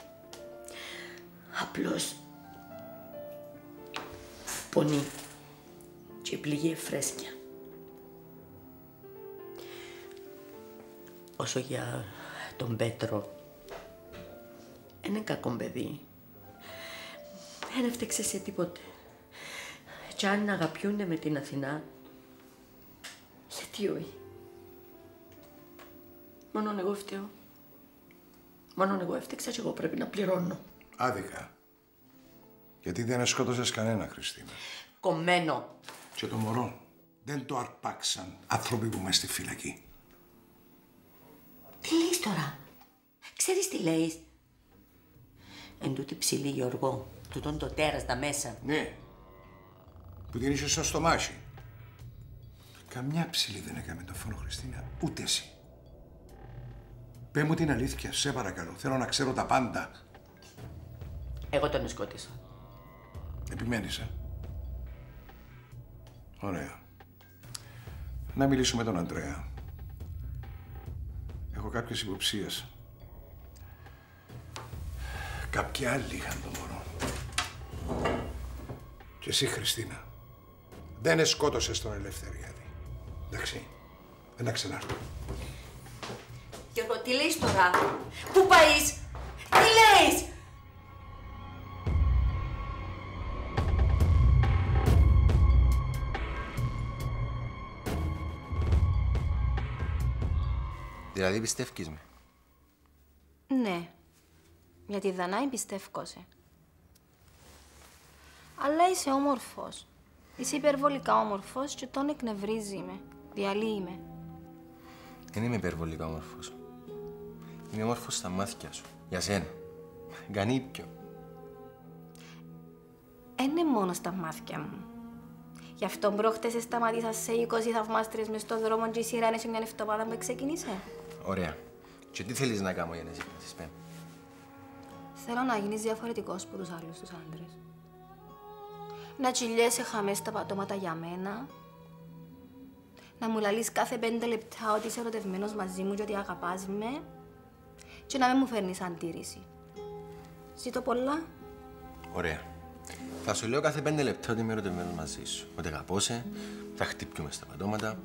Απλώς πονεί και πληγεί εφρέσκια. Όσο για τον Πέτρο, είναι κακό παιδί. Δεν έφταξε σε τίποτε. Κι αν αγαπιούνε με την Αθηνά, γιατί όχι. Μόνον εγώ φταίω. Μόνον εγώ έφταξα και εγώ πρέπει να πληρώνω. Άδικα. Γιατί δεν σκότωσες κανένα, Χριστίνα. Κομμένο. Και το μωρό δεν το αρπάξαν άνθρωποι που μες στη φυλακή. Τι λέει τώρα. Ξέρεις τι λέει. Εν τούτη ψηλή, Γιώργο. Τούτον το τέρας τα μέσα. Ναι. Που την είσαι στο στομάχι. Καμιά ψηλή δεν έκαμε το φόνο, Χριστίνα. Ούτε εσύ. Πέ μου την αλήθεια, σε παρακαλώ. Θέλω να ξέρω τα πάντα. Εγώ τον σκότησα. Επιμένεις, ε? Ωραία. Να μιλήσουμε με τον Ανδρέα. Έχω κάποιες υποψίες. Κάποιοι άλλοι είχαν το μωρό. Και εσύ, Χριστίνα, δεν εσκότωσες τον Ελευθεριάδη. Εντάξει, δεν θα ξανάρθω. Γιώργο, τι λέει τώρα, πού πάει, τι λέει! Δηλαδή πιστεύεις με? Ναι, γιατί Δανάη πιστεύω σε. Αλλά είσαι όμορφος. Είσαι υπερβολικά όμορφος και τον εκνευρίζει με, διαλύει με. Δεν είμαι υπερβολικά όμορφος. Είμαι όμορφος στα μάτια σου, για σένα. Κανεί πιο. Είναι μόνο στα μάτια μου. Γι' αυτό προχτές σταματήσα σε 20 θαυμάστρες μες στον δρόμο και η σειρά είναι σε μια εβδομάδα που ξεκίνησε. Ωραία. Και τι θέλεις να κάνω για να ζητήσεις, πέμ? Θέλω να γίνεις διαφορετικός από τους άλλους τους άντρες. Να τσιλιέσαι χαμές τα πατώματα για μένα. Να μου λαλείς κάθε 5 λεπτά ότι είσαι ερωτευμένος μαζί μου και ότι αγαπάς με. Και να μην μου φέρνεις αντίρρηση. Ζητώ πολλά. Ωραία. Θα σου λέω κάθε 5 λεπτά ότι είμαι ερωτευμένος μαζί σου. Ότι αγαπώ σε, θα χτυπιούμε στα πατώματα.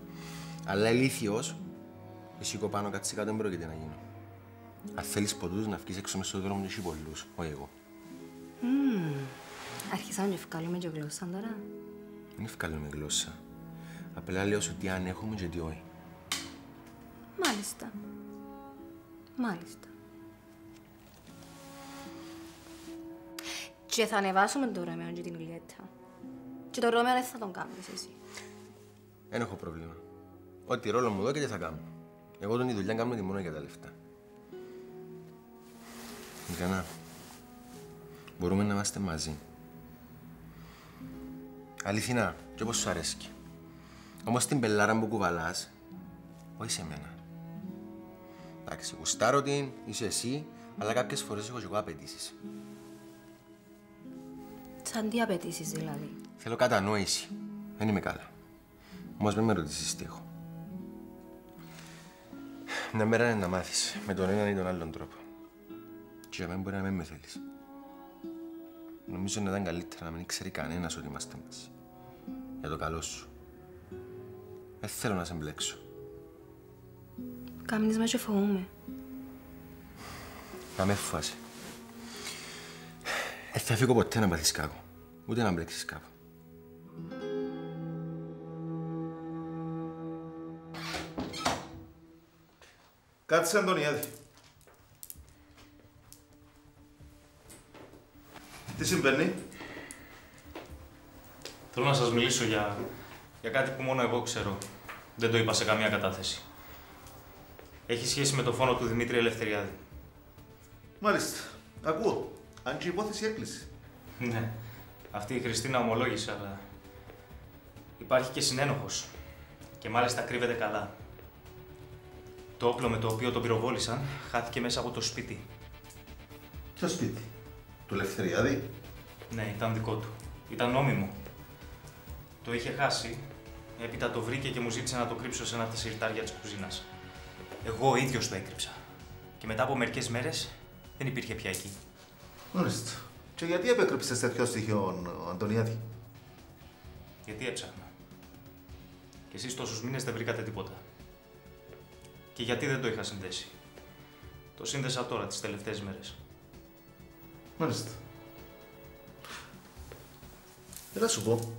Αλλά ηλίθιος, εσύ κοπάνω κάτι κάτω δεν πρόκειται να γίνω. Αν θέλεις ποτούς να βγεις έξω μέσα στον δρόμο, εσύ πολλούς, όχι εγώ. Άρχισα να ευκάλουμε και γλώσσα τώρα. Δεν ευκάλουμε γλώσσα. Απλά λέω σου τι αν έχουμε και τι όχι. Μάλιστα. Μάλιστα. Και θα ανεβάσουμε τον Ρωμαίο και την Ιουλιέτα. Και τον Ρωμαίο δεν θα τον κάνεις εσύ. Δεν έχω πρόβλημα. Ό,τι ρόλο μου δώκεται θα κάνω. Εγώ τον τη δουλειά κάνω τη μόνο για τα λεφτά. Μηχανά. Μπορούμε να είμαστε μαζί. Αληθινά, και όπως σου αρέσκει. Όμως την πελάρα που κουβαλάς, όχι σε μένα. Εντάξει, γουστάρω την, είσαι εσύ, αλλά κάποιες φορές έχω και εγώ απαιτήσεις. Σαν τι απαιτήσεις δηλαδή? Θέλω κατανόηση. Δεν είμαι καλά. Όμως μην με ρωτήσεις τι έχω. Μια μέρα είναι να μάθεις με τον έναν ή τον άλλον τρόπο. Και για μένα μπορεί να μην με θέλεις. Νομίζω να ήταν καλύτερα να μην ξέρει κανένας ότι είμαστε μαζί. Για το καλό σου. Δεν θέλω να σε μπλέξω. Κάμνεις με και φοβούμαι. Να με φοβάσαι. Δεν θα φύγω ποτέ να πάθεις κάπου. Ούτε να μπλέξεις κάπου. Κάτσε, Αντωνιάδη. Τι συμβαίνει? Θέλω να σας μιλήσω για κάτι που μόνο εγώ ξέρω. Δεν το είπα σε καμία κατάθεση. Έχει σχέση με το φόνο του Δημήτρη Ελευθεριάδη. Μάλιστα. Ακούω. Αν και η υπόθεση έκλεισε. Ναι. Αυτή η Χριστίνα ομολόγησε, αλλά υπάρχει και συνένοχος. Και μάλιστα κρύβεται καλά. Το όπλο με το οποίο τον πυροβόλησαν χάθηκε μέσα από το σπίτι. Ποιο σπίτι? Του Λευθεριάδη? Ναι, ήταν δικό του. Ήταν νόμιμο. Το είχε χάσει, έπειτα το βρήκε και μου ζήτησε να το κρύψω σε ένα από τα σιρτάρια της κουζίνας. Εγώ ο ίδιος το έκρυψα. Και μετά από μερικές μέρες δεν υπήρχε πια εκεί. Μάλιστα. Και γιατί επέκρυψες τέτοιο στοιχείο, Αντωνιάδη? Γιατί έψαχνα. Και εσείς τόσους μήνες δεν βρήκατε τίποτα. Και γιατί δεν το είχα συνδέσει. Το σύνδεσα τώρα, τις τελευταίες μέρες. Μάλιστα. Δεν θα σου πω.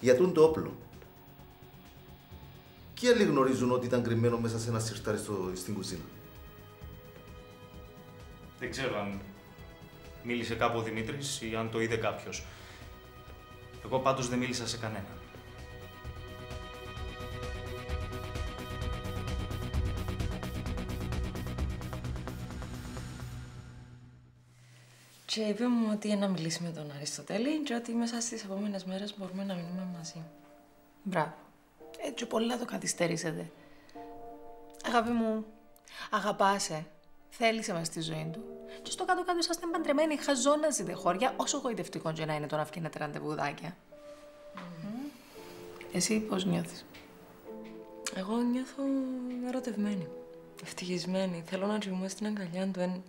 Γιατούν το όπλο. Ποιοι άλλοι γνωρίζουν ότι ήταν κρυμμένο μέσα σε ένα σιρτάρι στην κουζίνα? Δεν ξέρω αν μίλησε κάπου ο Δημήτρης ή αν το είδε κάποιος. Εγώ πάντως δεν μίλησα σε κανέναν. Και είπε μου ότι να μιλήσει με τον Αριστοτέλη και ότι μέσα στις επόμενες μέρες μπορούμε να μείνουμε μαζί. Μπράβο. Έτσι πολύ να το καθυστερήσετε. Αγάπη μου, αγαπάσαι. Θέλησε μας στη ζωή του. Και στο κάτω-κάτω είσαστε παντρεμένοι, χαζώναζετε χώρια, όσο γοητευτικό και να είναι το να βγαίνετε ραντεβουδάκια. Εσύ πώς νιώθεις? Εγώ νιώθω ερωτευμένη, ευτυχισμένη. Θέλω να τσιμούμε στην αγκαλιά του.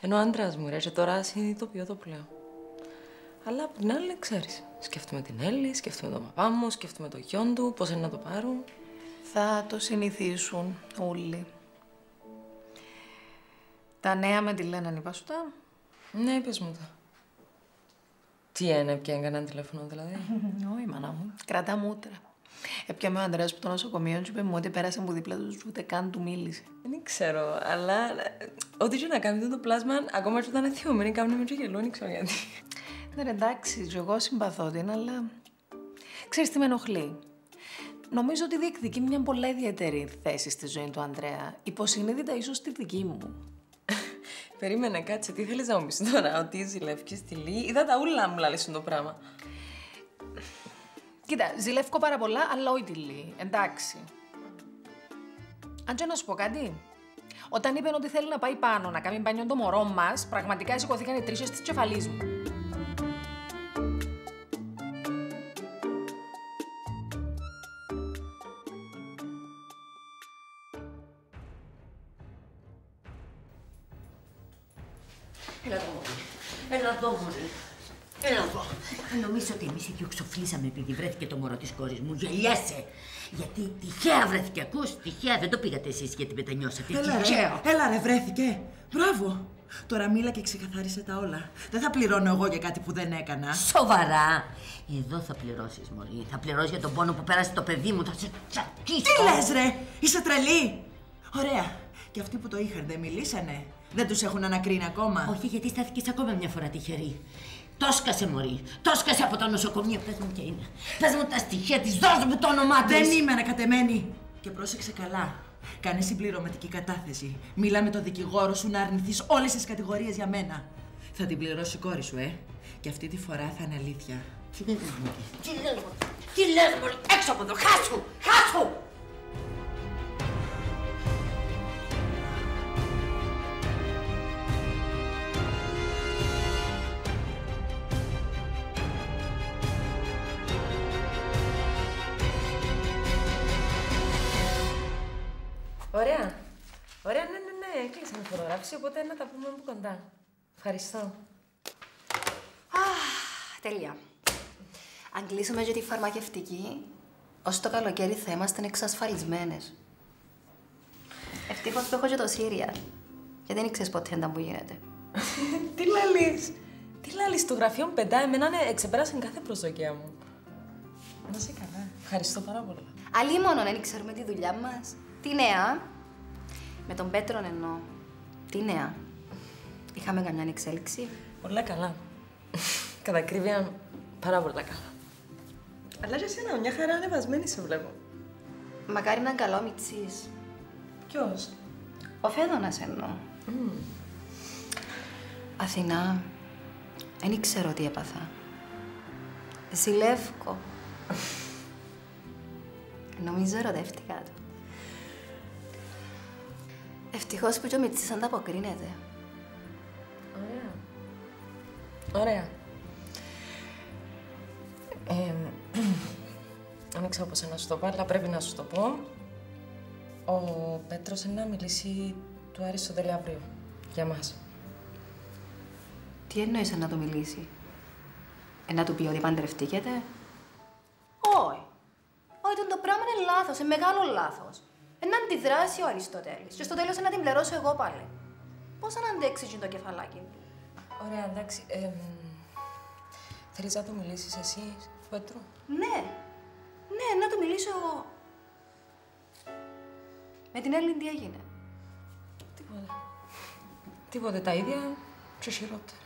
Ενώ ο άντρας μου, ρε, και τώρα συνειδητοποιώ το πλέον. Αλλά απ' την άλλη, ξέρεις, σκέφτομαι την Έλλη, σκέφτομαι τον παπά μου, σκέφτομαι τον γιον του, πώς είναι να το πάρουν. Θα το συνηθίσουν όλοι. Τα νέα με τη λένε, αν είπα σου τα. Ναι, πες μου τα. Τι είναι, πια έκαναν τηλέφωνο, δηλαδή. Όχι, μάνα μου. Κρατά μούτρα. Έπιαμε ο Ανδρέας από το νοσοκομείο και είπε μου ότι πέρασε από δίπλα του, ούτε καν του μίλησε. Δεν ξέρω, αλλά ό,τι και να κάνει το πλάσμα, ακόμα και όταν είναι θυωμένη, κάνουν με και γελώνει, ξέρω γιατί. Ναι, εντάξει, και εγώ συμπαθώ την, αλλά ξέρεις τι με ενοχλεί. Νομίζω ότι διεκδικεί μια πολλά ιδιαίτερη θέση στη ζωή του Ανδρέα. Υποσυνείδητα ίσως τη δική μου. Περίμενε, κάτσε, τι θέλεις να μου πεις τώρα? Ότι ζηλεύκεις τη Λύη? Είδα τα ούλα μου λαλήσουν το πράγμα. Κοίτα, ζηλεύω πάρα πολλά, αλλά όχι τη Λύη, εντάξει. Αν και να σου πω κάτι, όταν είπε ότι θέλει να πάει πάνω να κάνει μπάνιο το μωρό μας, πραγματικά σηκωθήκαν οι τρίσσες της κεφαλής μου. Έλα εδώ, έλα εδώ, μωρή. Έλα εδώ. Νομίζω ότι εμείς εκεί οξοφλήσαμε επειδή βρέθηκε το μωρό της κόρης μου. Γελιέσαι! Γιατί τυχαία βρέθηκε, ακούς, τυχαία. Δεν το πήγατε εσείς γιατί μετανιώσατε. Έλα, τυχαία. Έλα ρε, βρέθηκε. Μπράβο. Τώρα μίλα και ξεκαθάρισε τα όλα. Δεν θα πληρώνω εγώ για κάτι που δεν έκανα. Σοβαρά. Εδώ θα πληρώσεις, μωρή. Θα πληρώσεις για τον πόνο που πέρασε το παιδί μου. Θα σε τσακίσω. Τι λες, ρε? Είσαι τρελή. Ωραία. Και αυτοί που το είχαν δεν μιλήσανε? Δεν τους έχουν ανακρίνει ακόμα? Όχι, γιατί στάθηκες ακόμα μια φορά τυχερή. Το σκάσε, μωρή. Το σκάσε από το νοσοκομείο. Πες μου ποια είναι. Πες μου τα στοιχεία της. Δώσ' μου το όνομά της. Δεν είμαι ανακατεμένη. Και πρόσεξε καλά. Κάνε συμπληρωματική κατάθεση. Μίλα με τον δικηγόρο σου να αρνηθείς όλες τις κατηγορίες για μένα. Θα την πληρώσει η κόρη σου, Και αυτή τη φορά θα είναι αλήθεια. Τι λες, μωρή? Έξω από εδώ. Χάσου! Χάσου! Ωραία. Ωραία, ναι. Έκλεισαμε τη φωτογράφηση, οπότε να τα πούμε από κοντά. Ευχαριστώ. Τέλεια. Αν κλείσουμε για τη φαρμακευτική, ως το καλοκαίρι θα ήμασταν εξασφαλισμένες. Ευτυχώς το έχω και το Σύριαλ. Γιατί δεν ήξερες ποτέ να που γίνεται. Τι λαλείς. Τι λαλείς, το γραφείο μου πεντά. Εμένα εξεπέρασε κάθε προσδοκία μου. Να είσαι καλά. Ευχαριστώ πάρα πολύ. Αλίμονο, δεν ξέρουμε τη δουλειά μας. Τι νέα? Με τον Πέτρον εννοώ. Τι νέα? Είχαμε καμιά εξέλιξη? Όλα καλά. Κατά ακρίβεια, πάρα πολλά καλά. Αλλά και εσένα, μια χαρά ανεβασμένη σε βλέπω. Μακάρι να είναι καλό μητσής. Ποιος? Ο Φέδωνας εννοώ. Αθηνά, δεν ήξερα τι έπαθα. Ζηλεύκω. Νομίζω ερωτεύτηκα του. Ευτυχώς που και ο Μητσής ανταποκρίνεται. Ωραία. Ωραία. Δεν ξέρω πώς να σου το πω, αλλά πρέπει να σου το πω. Ο Πέτρος είναι να μιλήσει του Άρη στο τελεαύριο, για μας. Τι εννοείς να του μιλήσει? Να του πει ότι παντρευτήκεται? Όχι. Όχι, το πράγμα είναι λάθος, είναι μεγάλο λάθος. Να αντιδράσει ο Αριστοτέλης και στο τέλος να την πληρώσω εγώ πάλι. Πώς να αντέξει το κεφαλάκι του? Ωραία, εντάξει. Θέλεις να του μιλήσεις εσύ, Πέτρο? Ναι. Ναι, να του μιλήσω εγώ. Με την Έλλην τι έγινε? Τίποτα. Τίποτα, τα ίδια και χειρότερα.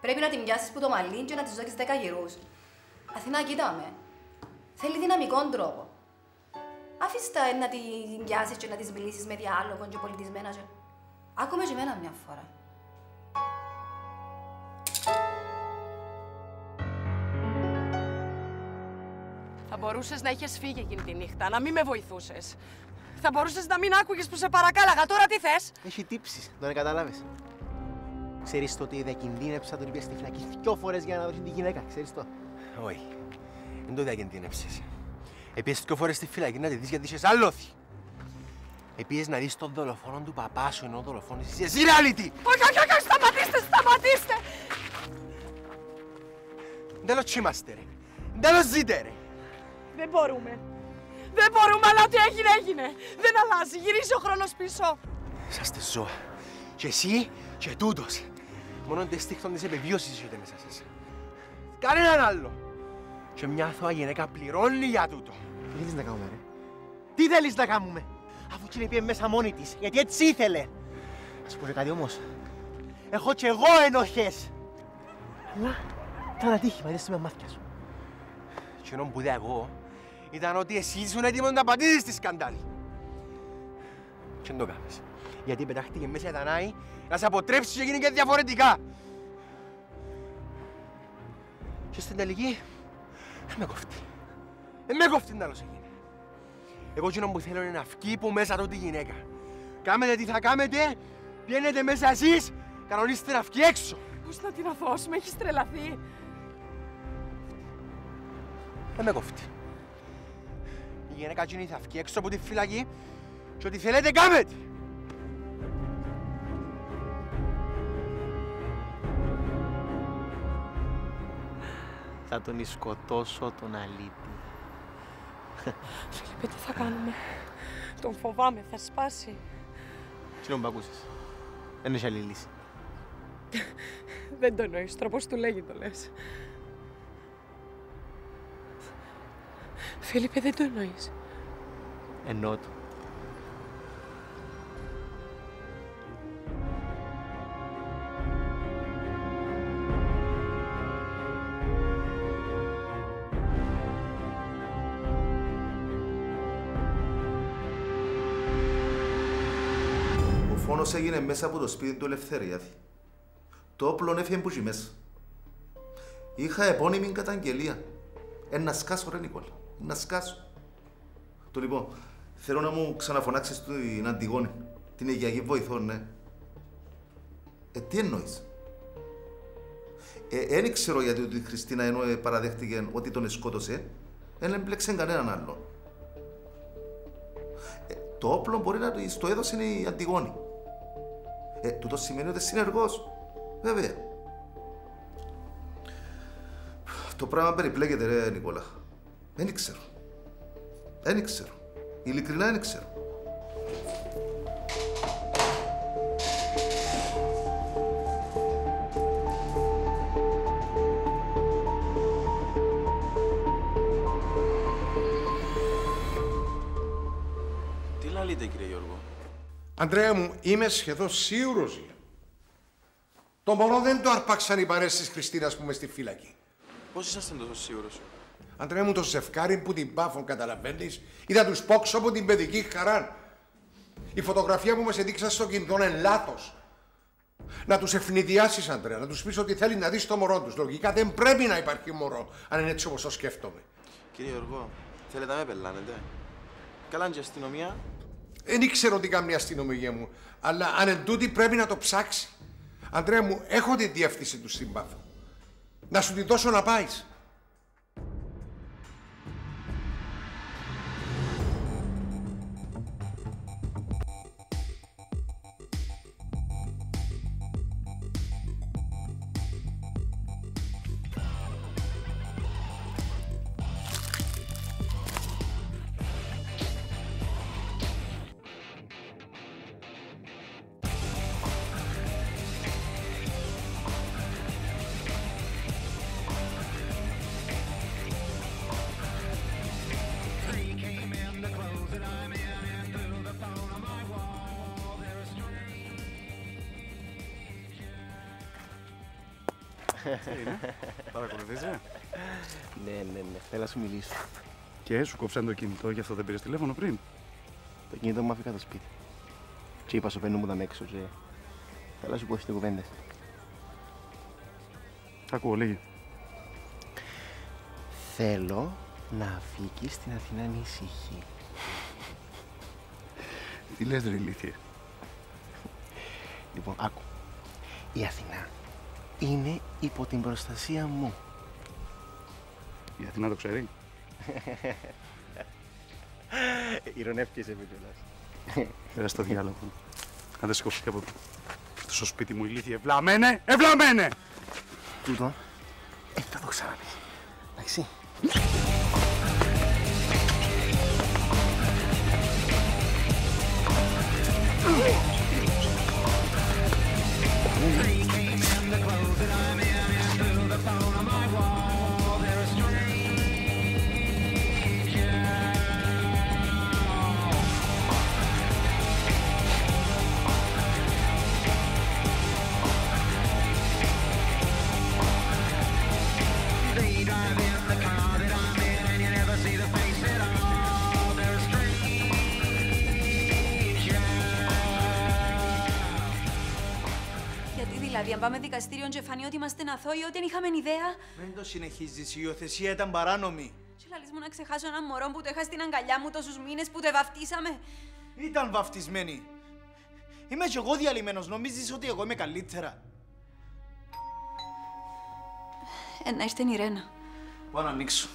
Πρέπει να την πιάσεις που το μαλλί και να της δώσεις 10 γυρούς. Αθηνά, κοίτα με. Θέλει δυναμικόν τρόπο. Αφήστε να την πιάσεις και να της μιλήσεις με διάλογο και πολιτισμένα και... Άκουμε και εμένα μια φορά. Θα μπορούσες να είχες φύγει εκείνη τη νύχτα, να μην με βοηθούσες. Θα μπορούσες να μην άκουγες που σε παρακάλαγα, τώρα τι θες? Έχει τύψεις, τον καταλάβες. Ξέρεις το ότι διακινδύνεψα τον είπε στη φυλακή 2 φορές για να βρει τη γυναίκα, ξέρεις το? Όχι, δεν το διακινδύνεψες. Επίεσαι 2 φορές στη φυλακή να τη δεις γιατί είσαι σαλώθη. Επίεσαι να δεις τον δολοφόνο του παπά σου, ενώ ο δολοφόνος είσαι εσύ reality. Όχι, όχι, όχι, σταματήστε, σταματήστε. Τέλος τσίμαστε ρε, τέλος ζείτε ρε. Δεν μπορούμε. Δεν μπορούμε, αλλά ό,τι έγινε, έγινε. Δεν αλλάζει, γυρίζει ο χρόνος πίσω. Είσαστε ζώα. Και εσύ και τούτος. Μόνο δεν στήχτον της επιβίωσης ζείτε μέσα σας. Κανέναν άλλο. Και μια αθώα γυναίκα πληρώνει για τούτο. Τι θέλεις να κάνουμε, ρε? Τι θέλεις να κάνουμε? Αφού την είπε μέσα μόνη της, γιατί έτσι ήθελε. Ας πω κάτι όμως. Έχω κι εγώ ενοχές. Αλλά ήταν ατύχημα, είδες με μάτια σου. Και ενώ που είδα εγώ, ήταν ότι εσύ ήσουν έτοιμος να πατήσεις τη σκαντάλη. Και δεν το κάνεις. Γιατί πετάχτηκε μέσα η Δανάη να σε αποτρέψει και γίνει και διαφορετικά. Και στην τελική, δεν με κόφτει. Δεν με κόφτει να άλλος έγινε. Εγώ κοινό που θέλω είναι να βγει που μέσα τότε η γυναίκα. Κάμετε τι θα κάμετε, πιένετε μέσα εσείς, κανονίστε να βγει έξω. Πώς να την αθώσουμε, έχεις τρελαθεί. Δεν με κόφτει. Η γυναίκα κοινή θα βγει έξω από τη φυλακή και ό,τι θέλετε κάμετε. Θα τον σκοτώσω τον αλήτη. Φίλιππε, τι θα κάνουμε. Τον φοβάμαι, θα σπάσει. Τι να μου ακούσες. Δεν έχει άλλη λύση. Δεν το εννοείς. Τρόπος του λέγει το λες. Φίλιππε, δεν το εννοείς. Εννοώ το. Μόνος έγινε μέσα από το σπίτι του Ελευθεριάδη. Το όπλον έφυγε που μέσα. Είχα επώνυμη καταγγελία. Να σκάσω ρε Νικόλα, να σκάσω. Το λοιπόν, θέλω να μου ξαναφωνάξεις την Αντιγόνη, την Αιγιακή βοηθό, ναι. Τι εννοείς? Εν ξέρω γιατί ότι η Χριστίνα ενώ παραδέχτηκε ότι τον σκότωσε, δεν εμπλέξε κανέναν άλλον. Το όπλο μπορεί να το έδωσε η Αντιγόνη. Τούτο σημαίνει ότι συνεργός. Βέβαια. Το πράγμα περιπλέκεται, ρε Νικόλα. Δεν ξέρω. Δεν ξέρω. Ειλικρινά δεν ξέρω. Τι λαλείτε, κύριε Γιώργο? Ανδρέα μου, είμαι σχεδόν σίγουρος. Το μωρό δεν το αρπάξαν οι παρέες της Χριστίνας που είμαι στη φύλακη. Πώς ήσασταν τόσο σίγουρος? Ανδρέα μου, το ζευκάρι που την πάφων, καταλαβαίνεις, είδα τους πόξω από την παιδική χαρά. Η φωτογραφία που μας έδειξαν στο κινητό είναι λάθος. Να τους ευνηδιάσεις, Ανδρέα, να τους πεις ότι θέλει να δεις το μωρό τους. Λογικά δεν πρέπει να υπάρχει μωρό, αν είναι έτσι όπως το σκέφτομαι. Κύριε Γιώργο, θέλετε να με πελάνετε? Καλά, είναι και αστυνομία. Δεν ήξερα τι κάνει η αστυνομία μου. Αλλά αν εν τούτη πρέπει να το ψάξει. Ανδρέα μου, έχω τη διεύθυνση του στην Πάθο. Να σου τη δώσω να πάει. Παρακολουθείς, ναι. Ναι. Θέλω να σου μιλήσω. Και σου κόψαν το κινητό, γι' αυτό δεν πήρες τηλέφωνο πριν. Το κινητό μου άφηκα το σπίτι. Και είπα στο παίρνω μου τα μέξω και... Θέλω να σου πω έχετε κουβέντες. Ακούω, λέγει. Θέλω να φύγεις στην Αθηνά ανησυχή. Τι λες, ρε ηλίθιε. Λοιπόν, άκου. Η Αθηνά είναι υπό την προστασία μου. Η Αθηνά το ξέρει. Ηρωνεύκεσαι με κιόλας. Πέρα στο διάλογο. Αν δεν σηκωθεί από το στο σπίτι μου, ηλίθιε, ευλαμμένε, ευλαμμένε! Τούτο, θα το ξαναπείς. Εντάξει. Αν πάμε δικαστήριον και φανεί ότι είμαστε αθώοι, ότι δεν είχαμε ιδέα. Δεν το συνεχίζεις, η υιοθεσία ήταν παράνομη. Και λαλείς μου να ξεχάσω έναν μωρό που το είχα στην αγκαλιά μου τόσους μήνες που το βαφτίσαμε. Ήταν βαφτισμένη. Είμαι κι εγώ διαλυμένος, νομίζεις ότι εγώ είμαι καλύτερα. Να είστε η Ρένα. Πάω να ανοίξω.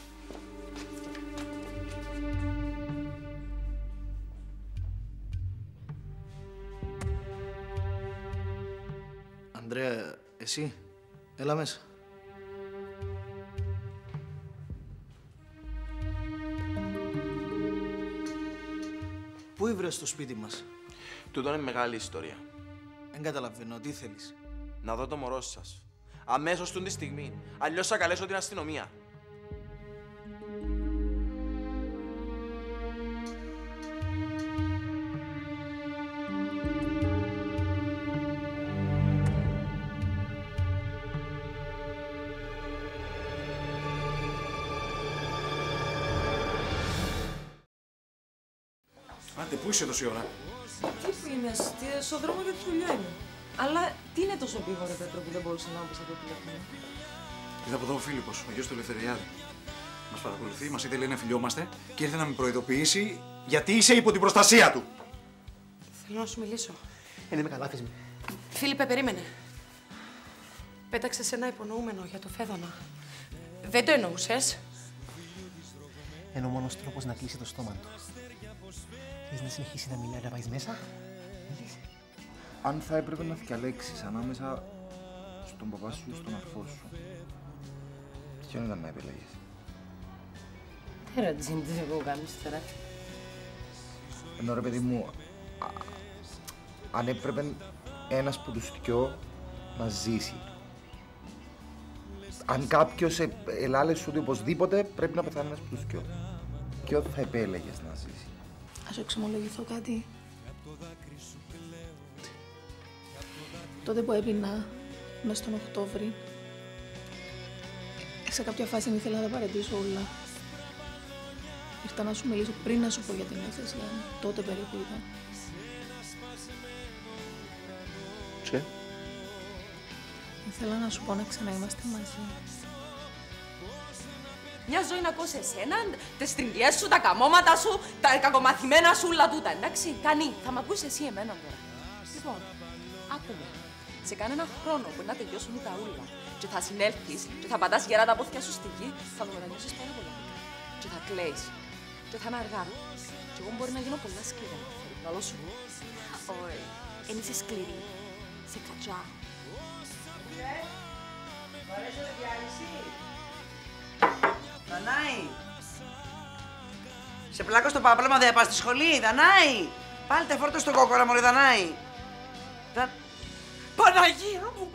Ανδρέα, εσύ, έλα μέσα. Πού ήβρες στο σπίτι μας? Τούτο είναι μεγάλη ιστορία. Δεν καταλαβαίνω, τι θέλεις? Να δω το μωρό σας. Αμέσως τούτη στιγμή. Αλλιώς θα καλέσω την αστυνομία. Πού είσαι τόση ώρα? Τι είναι, στο δρόμο για τη δουλειά μου. Αλλά τι είναι τόσο πήγο, ρε Πέτρο, που δεν μπορούσε να μπει από το τηλέφωνο. Είδα από εδώ ο Φίλιππος, ο γιος του Ελευθεριάδη. Μας παρακολουθεί, μας είδε λέει να φιλιόμαστε και ήρθε να με προειδοποιήσει γιατί είσαι υπό την προστασία του. Θέλω να σου μιλήσω. Είναι με καλά, αφήσου με. Φίλιππε, περίμενε. Πέταξες ένα υπονοούμενο για το Φέδωνα. Δεν το εννοούσες. Είναι ο μόνος τρόπος να κλείσει το στόμα του. Θες να συνεχίσει να μιλάει, να πάει μέσα. Αν θα έπρεπε να διαλέξεις ανάμεσα στον παπά σου ή στον αρφό σου, ποιον ήταν να επιλέγεις? Τι ερώτηση είναι τι εγώ κάνεις τώρα? Ενώ ρε παιδί μου, αν έπρεπε ένας που τους δυο να ζήσει. Αν κάποιος ελάλεσαι ότι οπωσδήποτε πρέπει να πεθάνει ένας που τους δυο. Ποιο θα επέλεγες να ζήσει? Ας εξομολογηθώ κάτι. Τότε που έπινα, μες τον Οκτώβρη, σε κάποια φάση ήθελα να τα παρατήσω όλα. Ήρθα να σου μιλήσω πριν να σου πω για την έφεση, αλλά τότε περίπου ήταν. Και? Ήθελα να σου πω να ξαναείμαστε μαζί. Μια ζωή να ακούσει εσένα, τις τριμπιές σου, τα καμώματα σου, τα κακομαθημένα σου, όλα τούτα, εντάξει. Κανεί, θα μ' ακούσει εσύ εμένα τώρα. Λοιπόν, άκουμε. Σε κανένα χρόνο που να τελειώσουν τα ούλα και θα συνέλθεις και θα πατάς γερά τα πόθηκια σου στη γη, θα το μετανιώσεις πάρα πολύ. Και θα κλαίεις. Και θα είναι αργά. Και εγώ μπορεί να γίνω πολλά σκληρά. Καλό σου. Όχι. Εν είσαι σκληρή. Σε κατσά. Βαρέσω διάλυση. Δανάη. Σε πλάκω στο παπλώμα δεν πας στη σχολή. Δανάη. Πάλι τα φόρτω στον κόκορα μωρή Δανάη. Παναγία μου.